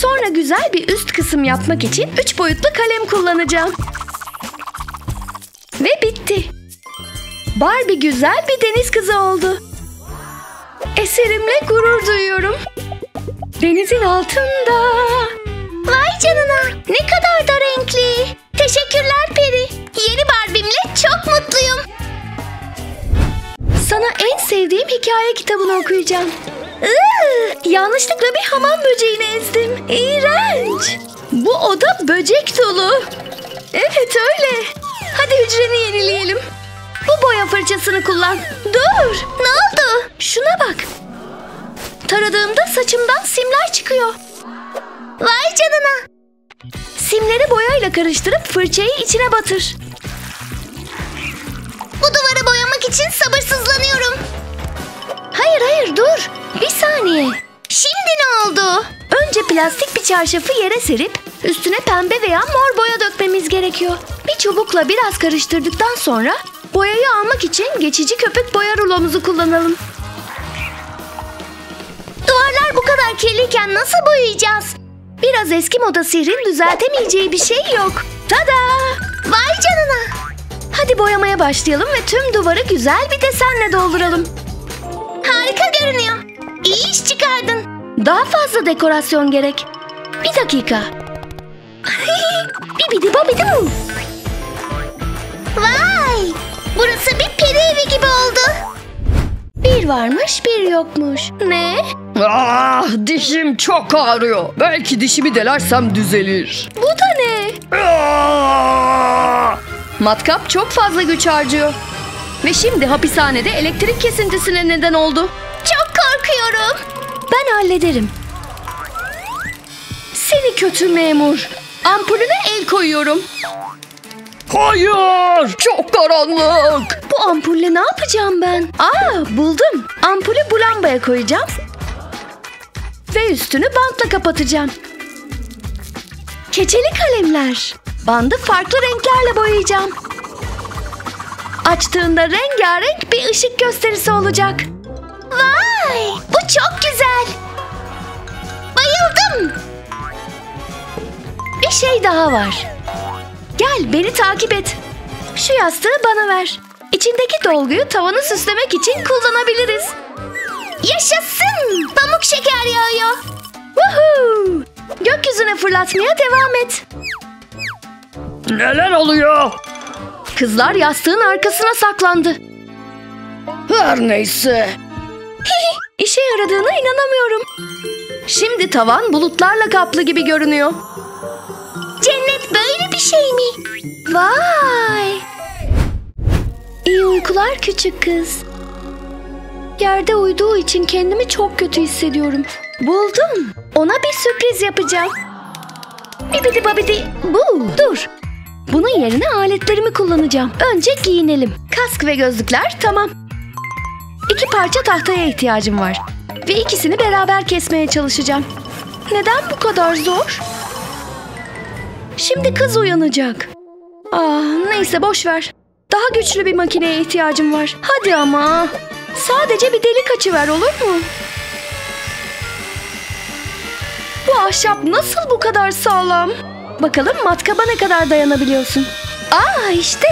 Sonra güzel bir üst kısım yapmak için 3 boyutlu kalem kullanacağım. Ve bitti. Barbie güzel bir deniz kızı oldu. Eserimle gurur duyuyorum. Denizin altında. Vay canına, ne kadar da renkli. Teşekkürler Peri. Yeni Barbie'mle çok mutluyum. Sana en sevdiğim hikaye kitabını okuyacağım. Yanlışlıkla bir hamam böceğini ezdim. İğrenç. Bu oda böcek dolu. Evet öyle. Hadi hücreni yenileyelim. Bu boya fırçasını kullan. Dur. Ne oldu? Şuna bak. Taradığımda saçımdan simler çıkıyor. Vay canına. Simleri boyayla karıştırıp fırçayı içine batır. Bu duvarı boyamak için sabırsızlanıyorum. Hayır dur. Bir saniye. Şimdi ne oldu? Önce plastik bir çarşafı yere serip üstüne pembe veya mor boya dökmemiz gerekiyor. Bir çubukla biraz karıştırdıktan sonra boyayı almak için geçici köpük boya rulomuzu kullanalım. Duvarlar bu kadar kirliyken nasıl boyayacağız? Biraz eski moda sihrin düzeltemeyeceği bir şey yok. Tada! Vay canına! Hadi boyamaya başlayalım ve tüm duvarı güzel bir desenle dolduralım. Harika görünüyor. İyi iş çıkardın. Daha fazla dekorasyon gerek. Bir dakika. Bibidi babidi mu? Vay! Burası bir peri evi gibi oldu. Bir varmış bir yokmuş. Ne? Ah, dişim çok ağrıyor. Belki dişimi delersem düzelir. Bu da ne? Ah! Matkap çok fazla güç harcıyor. Ve şimdi hapishanede elektrik kesintisine neden oldu. Çok korkuyorum. Ben hallederim. Seni kötü memur. Ampulüne el koyuyorum. Hayır! Çok karanlık. Bu ampulle ne yapacağım ben? Buldum. Ampulü bu lambaya koyacağım. Ve üstünü bantla kapatacağım. Keçeli kalemler. Bandı farklı renklerle boyayacağım. Açtığında rengarenk bir ışık gösterisi olacak. Vay! Bu çok güzel. Bayıldım. Bir şey daha var. Gel beni takip et. Şu yastığı bana ver. İçindeki dolguyu tavanı süslemek için kullanabiliriz. Yaşasın! Pamuk şeker yağıyor. Woohoo! Gökyüzüne fırlatmaya devam et. Neler oluyor? Kızlar yastığın arkasına saklandı. Her neyse. İşe yaradığına inanamıyorum. Şimdi tavan bulutlarla kaplı gibi görünüyor. Cennet böyle bir şey mi? Vay! İyi uykular küçük kız. Yerde uyuduğu için kendimi çok kötü hissediyorum. Buldum. Ona bir sürpriz yapacağım. Bibidi babidi. Dur. Bunun yerine aletlerimi kullanacağım. Önce giyinelim. Kask ve gözlükler tamam. 2 parça tahtaya ihtiyacım var. Ve ikisini beraber kesmeye çalışacağım. Neden bu kadar zor? Şimdi kız uyanacak. Neyse boş ver. Daha güçlü bir makineye ihtiyacım var. Hadi ama. Sadece bir delik açıver olur mu? Bu ahşap nasıl bu kadar sağlam? Bakalım matkaba ne kadar dayanabiliyorsun? İşte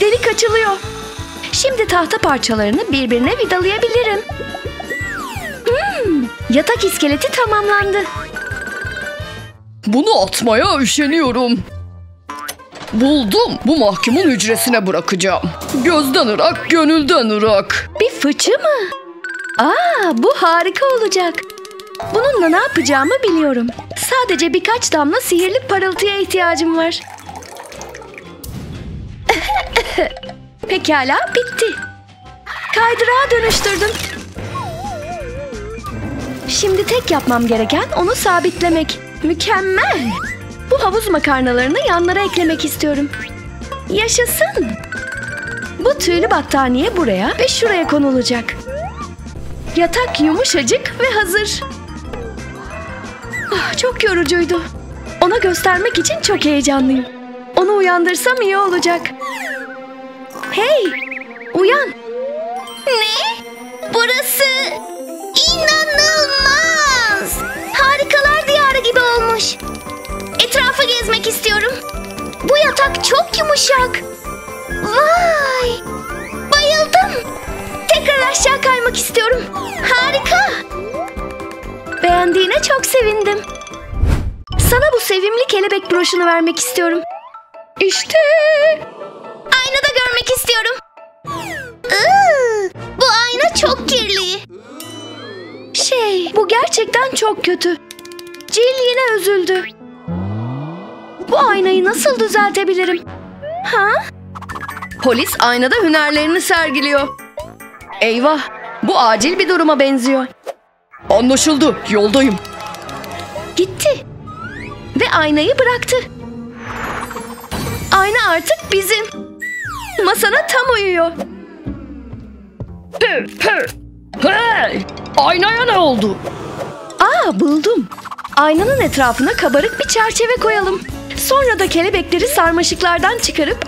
delik açılıyor. Şimdi tahta parçalarını birbirine vidalayabilirim. Yatak iskeleti tamamlandı. Bunu atmaya üşeniyorum. Buldum. Bu mahkumun hücresine bırakacağım. Gözden ırak, gönülden ırak. Bir fıçı mı? Bu harika olacak. Bununla ne yapacağımı biliyorum. Sadece birkaç damla sihirli parıltıya ihtiyacım var. Pekala, bitti. Kaydırağa dönüştürdüm. Şimdi tek yapmam gereken onu sabitlemek. Mükemmel. Bu havuz makarnalarını yanlara eklemek istiyorum. Yaşasın! Bu tüylü battaniye buraya ve şuraya konulacak. Yatak yumuşacık ve hazır. Ah, çok yorucuydu. Ona göstermek için çok heyecanlıyım. Onu uyandırsam iyi olacak. Hey! Uyan! Ne? Burası inanılmaz! Harikalar diyarı gibi olmuş. Etrafı gezmek istiyorum. Bu yatak çok yumuşak. Vay! Bayıldım. Tekrar aşağı kaymak istiyorum. Harika! Beğendiğine çok sevindim. Sana bu sevimli kelebek broşunu vermek istiyorum. İşte! Aynada görmek istiyorum. Bu ayna çok kirli. Bu gerçekten çok kötü. Jill yine üzüldü. Bu aynayı nasıl düzeltebilirim? Ha? Polis aynada hünerlerini sergiliyor. Eyvah, bu acil bir duruma benziyor. Anlaşıldı, yoldayım. Gitti. Ve aynayı bıraktı. Ayna artık bizim. Masana tam uyuyor. Hey! Aynaya ne oldu? Buldum. Aynanın etrafına kabarık bir çerçeve koyalım. Sonra da kelebekleri sarmaşıklardan çıkarıp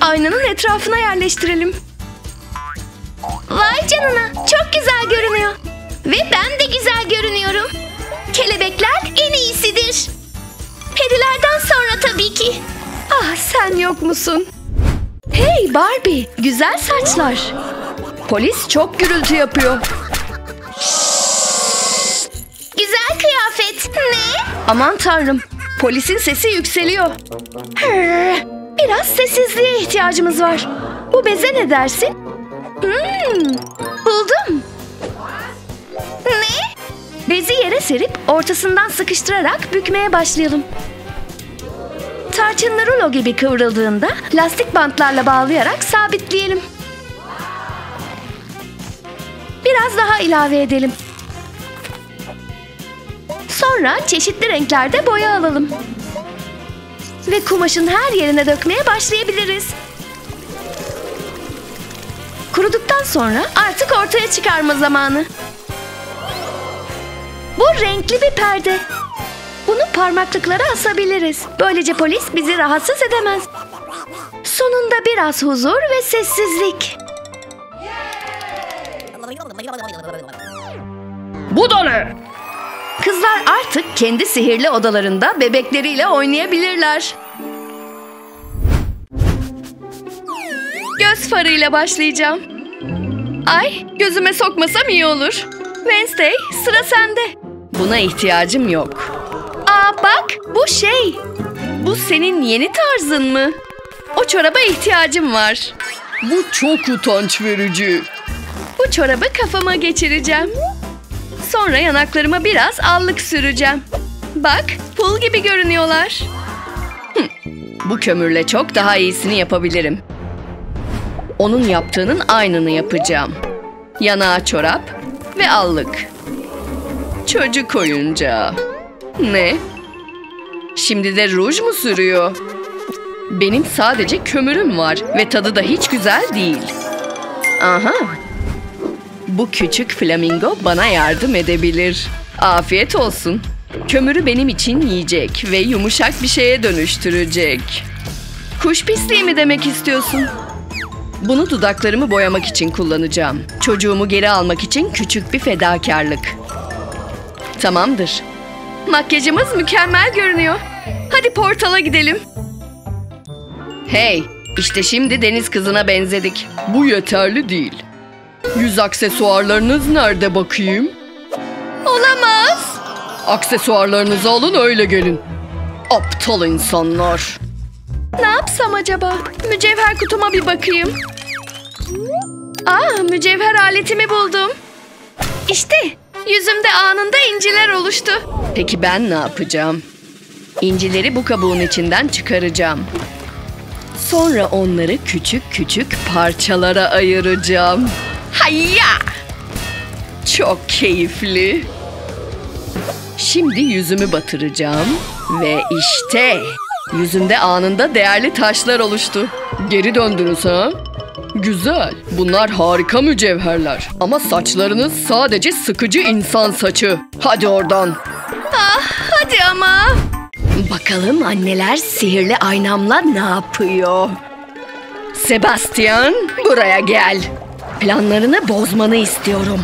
aynanın etrafına yerleştirelim. Vay canına, çok güzel görünüyor. Ve ben de güzel görünüyorum. Kelebekler en iyisidir. Perilerden sonra tabii ki. Ah, sen yok musun? Hey Barbie, güzel saçlar. Polis çok gürültü yapıyor. Güzel kıyafet. Ne? Aman tanrım, polisin sesi yükseliyor. Biraz sessizliğe ihtiyacımız var. Bu beze ne dersin? Buldum. Ne? Bezi yere serip ortasından sıkıştırarak bükmeye başlayalım. Tarçınlı rulo gibi kıvrıldığında lastik bantlarla bağlayarak sabitleyelim. Biraz daha ilave edelim. Sonra çeşitli renklerde boya alalım. Ve kumaşın her yerine dökmeye başlayabiliriz. Kuruduktan sonra artık ortaya çıkarma zamanı. Bu renkli bir perde. Bunu parmaklıklara asabiliriz. Böylece polis bizi rahatsız edemez. Sonunda biraz huzur ve sessizlik. Bu da ne? Kızlar artık kendi sihirli odalarında bebekleriyle oynayabilirler. Göz farıyla başlayacağım. Ay, gözüme sokmasam iyi olur. Wednesday, sıra sende. Buna ihtiyacım yok. Bak, bu şey. Bu senin yeni tarzın mı? O çoraba ihtiyacım var. Bu çok utanç verici. Bu çorabı kafama geçireceğim. Sonra yanaklarıma biraz allık süreceğim. Bak, pul gibi görünüyorlar. Bu kömürle çok daha iyisini yapabilirim. Onun yaptığının aynını yapacağım. Yanağa çorap ve allık. Çocuk oyuncağı. Ne? Şimdi de ruj mu sürüyor? Benim sadece kömürüm var ve tadı da hiç güzel değil. Aha! Bu küçük flamingo bana yardım edebilir. Afiyet olsun. Kömürü benim için yiyecek ve yumuşak bir şeye dönüştürecek. Kuş pisliği mi demek istiyorsun? Bunu dudaklarımı boyamak için kullanacağım. Çocuğumu geri almak için küçük bir fedakarlık. Tamamdır. Makyajımız mükemmel görünüyor. Hadi portala gidelim. Hey, işte şimdi deniz kızına benzedik. Bu yeterli değil. Yüz aksesuarlarınız nerede bakayım? Olamaz. Aksesuarlarınızı alın, öyle gelin. Aptal insanlar. Ne yapsam acaba? Mücevher kutuma bir bakayım. Mücevher aletimi buldum. İşte, yüzümde anında inciler oluştu. Peki ben ne yapacağım? İncileri bu kabuğun içinden çıkaracağım. Sonra onları küçük küçük parçalara ayıracağım. Hayya! Çok keyifli. Şimdi yüzümü batıracağım ve işte yüzümde anında değerli taşlar oluştu. Geri döndünüz ha? Güzel. Bunlar harika mücevherler. Ama saçlarınız sadece sıkıcı insan saçı. Hadi oradan. Ah, hadi ama. Bakalım anneler sihirli aynamla ne yapıyor? Sebastian, buraya gel. Planlarını bozmanı istiyorum.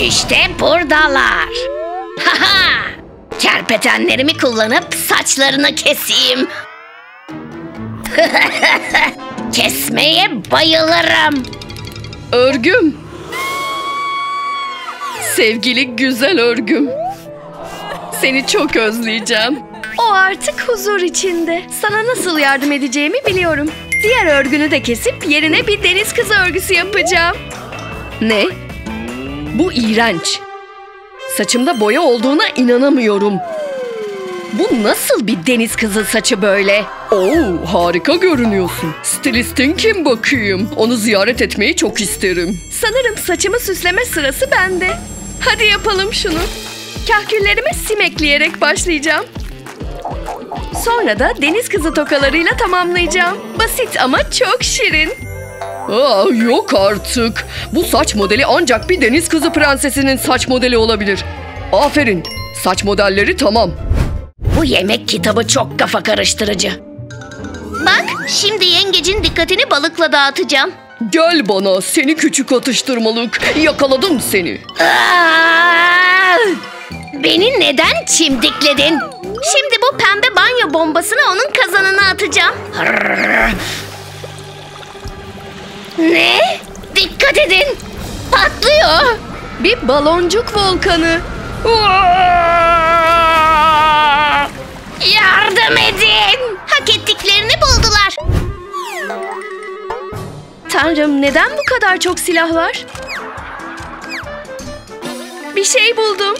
İşte buradalar. Haha! Kerpetenlerimi kullanıp saçlarını keseyim. Kesmeye bayılırım. Örgüm. Sevgili güzel örgüm. Seni çok özleyeceğim. O artık huzur içinde. Sana nasıl yardım edeceğimi biliyorum. Diğer örgünü de kesip yerine bir deniz kızı örgüsü yapacağım. Ne? Bu iğrenç. Saçımda boya olduğuna inanamıyorum. Bu nasıl bir deniz kızı saçı böyle? Oo, harika görünüyorsun. Stilistin kim bakayım? Onu ziyaret etmeyi çok isterim. Sanırım saçımı süsleme sırası bende. Hadi yapalım şunu. Kahküllerime sim ekleyerek başlayacağım. Sonra da deniz kızı tokalarıyla tamamlayacağım. Basit ama çok şirin. Aa, yok artık. Bu saç modeli ancak bir deniz kızı prensesinin saç modeli olabilir. Aferin. Saç modelleri tamam. Bu yemek kitabı çok kafa karıştırıcı. Bak, şimdi yengecin dikkatini balıkla dağıtacağım. Gel bana seni küçük atıştırmalık. Yakaladım seni. Aa, beni neden çimdikledin? Şimdi bu pembe banyo bombasını onun kazanına atacağım. Ne? Dikkat edin. Patlıyor. Bir baloncuk volkanı. Yardım edin. Hak ettiklerini buldular. Tanrım, neden bu kadar çok silah var? Bir şey buldum.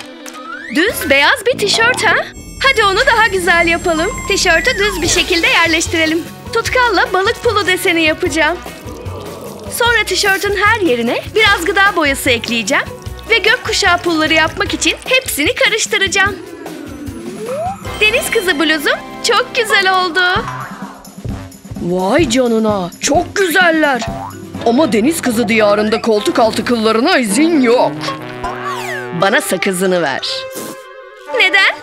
Düz beyaz bir tişört ha? Hadi onu daha güzel yapalım. Tişörtü düz bir şekilde yerleştirelim. Tutkalla balık pulu deseni yapacağım. Sonra tişörtün her yerine biraz gıda boyası ekleyeceğim. Ve gökkuşağı pulları yapmak için hepsini karıştıracağım. Deniz kızı bluzum çok güzel oldu. Vay canına, çok güzeller. Ama deniz kızı diyarında koltuk altı kıllarına izin yok. Bana sakızını ver. Neden?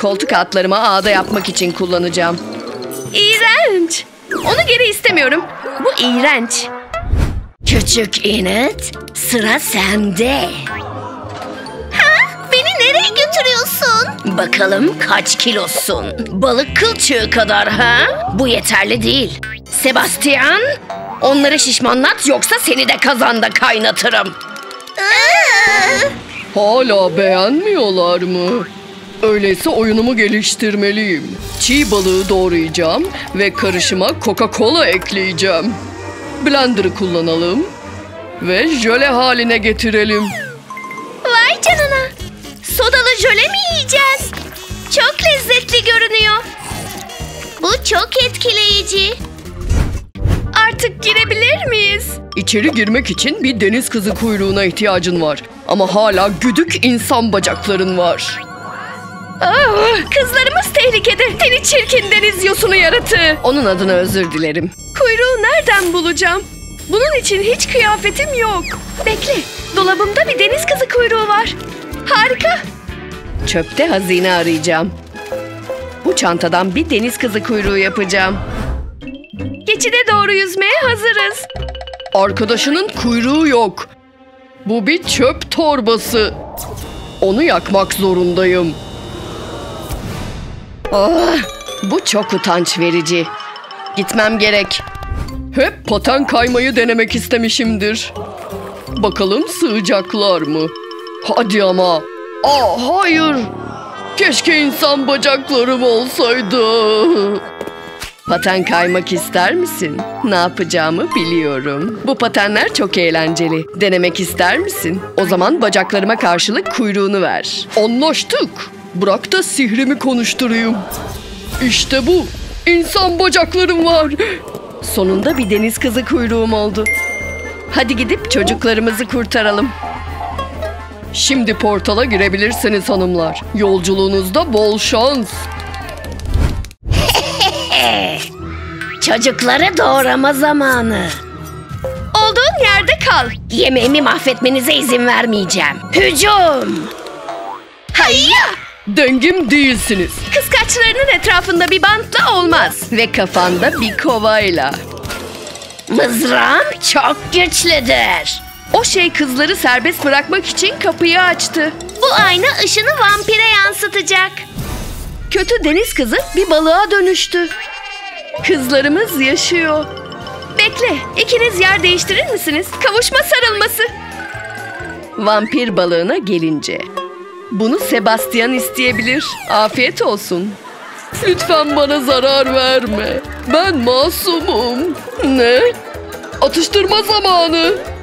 Koltuk altlarımı ağda yapmak için kullanacağım. İğrenç. Onu geri istemiyorum. Bu iğrenç. Küçük inet, sıra sende. Ha? Beni nereye götürüyorsun? Bakalım kaç kilosun? Balık kılçığı kadar ha? Bu yeterli değil. Sebastian, onları şişmanlat yoksa seni de kazanda kaynatırım. Hala beğenmiyorlar mı? Öyleyse oyunumu geliştirmeliyim. Çiğ balığı doğrayacağım ve karışıma Coca-Cola ekleyeceğim. Blender'ı kullanalım ve jöle haline getirelim. Vay canına! Sodalı jöle mi yiyeceğiz? Çok lezzetli görünüyor. Bu çok etkileyici. Artık girebilir miyiz? İçeri girmek için bir deniz kızı kuyruğuna ihtiyacın var. Ama hala güdük insan bacakların var. Oh, kızlarımız tehlikede. Seni çirkin deniz yosunu yaratığı. Onun adına özür dilerim. Kuyruğu nereden bulacağım? Bunun için hiç kıyafetim yok. Bekle, dolabımda bir deniz kızı kuyruğu var. Harika. Çöpte hazine arayacağım. Bu çantadan bir deniz kızı kuyruğu yapacağım. Geçide doğru yüzmeye hazırız. Arkadaşının kuyruğu yok. Bu bir çöp torbası. Onu yakmak zorundayım. Oh, bu çok utanç verici. Gitmem gerek. Hep paten kaymayı denemek istemişimdir. Bakalım sığacaklar mı? Hadi ama. Aa, hayır. Keşke insan bacaklarım olsaydı. Paten kaymak ister misin? Ne yapacağımı biliyorum. Bu patenler çok eğlenceli. Denemek ister misin? O zaman bacaklarıma karşılık kuyruğunu ver. Anlaştık. Bırak da sihrimi konuşturayım. İşte bu. İnsan bacaklarım var. Sonunda bir deniz kızı kuyruğum oldu. Hadi gidip çocuklarımızı kurtaralım. Şimdi portala girebilirsiniz hanımlar. Yolculuğunuzda bol şans. Çocukları doğrama zamanı. Olduğun yerde kal. Yemeğimi mahvetmenize izin vermeyeceğim. Hücum! Hayya! Dengim değilsiniz. Kıskaçlarının etrafında bir bantla olmaz. Ve kafanda bir kovayla. Mızrağım çok güçlüdür. O şey kızları serbest bırakmak için kapıyı açtı. Bu ayna ışını vampire yansıtacak. Kötü deniz kızı bir balığa dönüştü. Kızlarımız yaşıyor. Bekle, ikiniz yer değiştirir misiniz? Kavuşma sarılması. Vampir balığına gelince. Bunu Sebastian isteyebilir. Afiyet olsun. Lütfen bana zarar verme. Ben masumum. Ne? Atıştırma zamanı.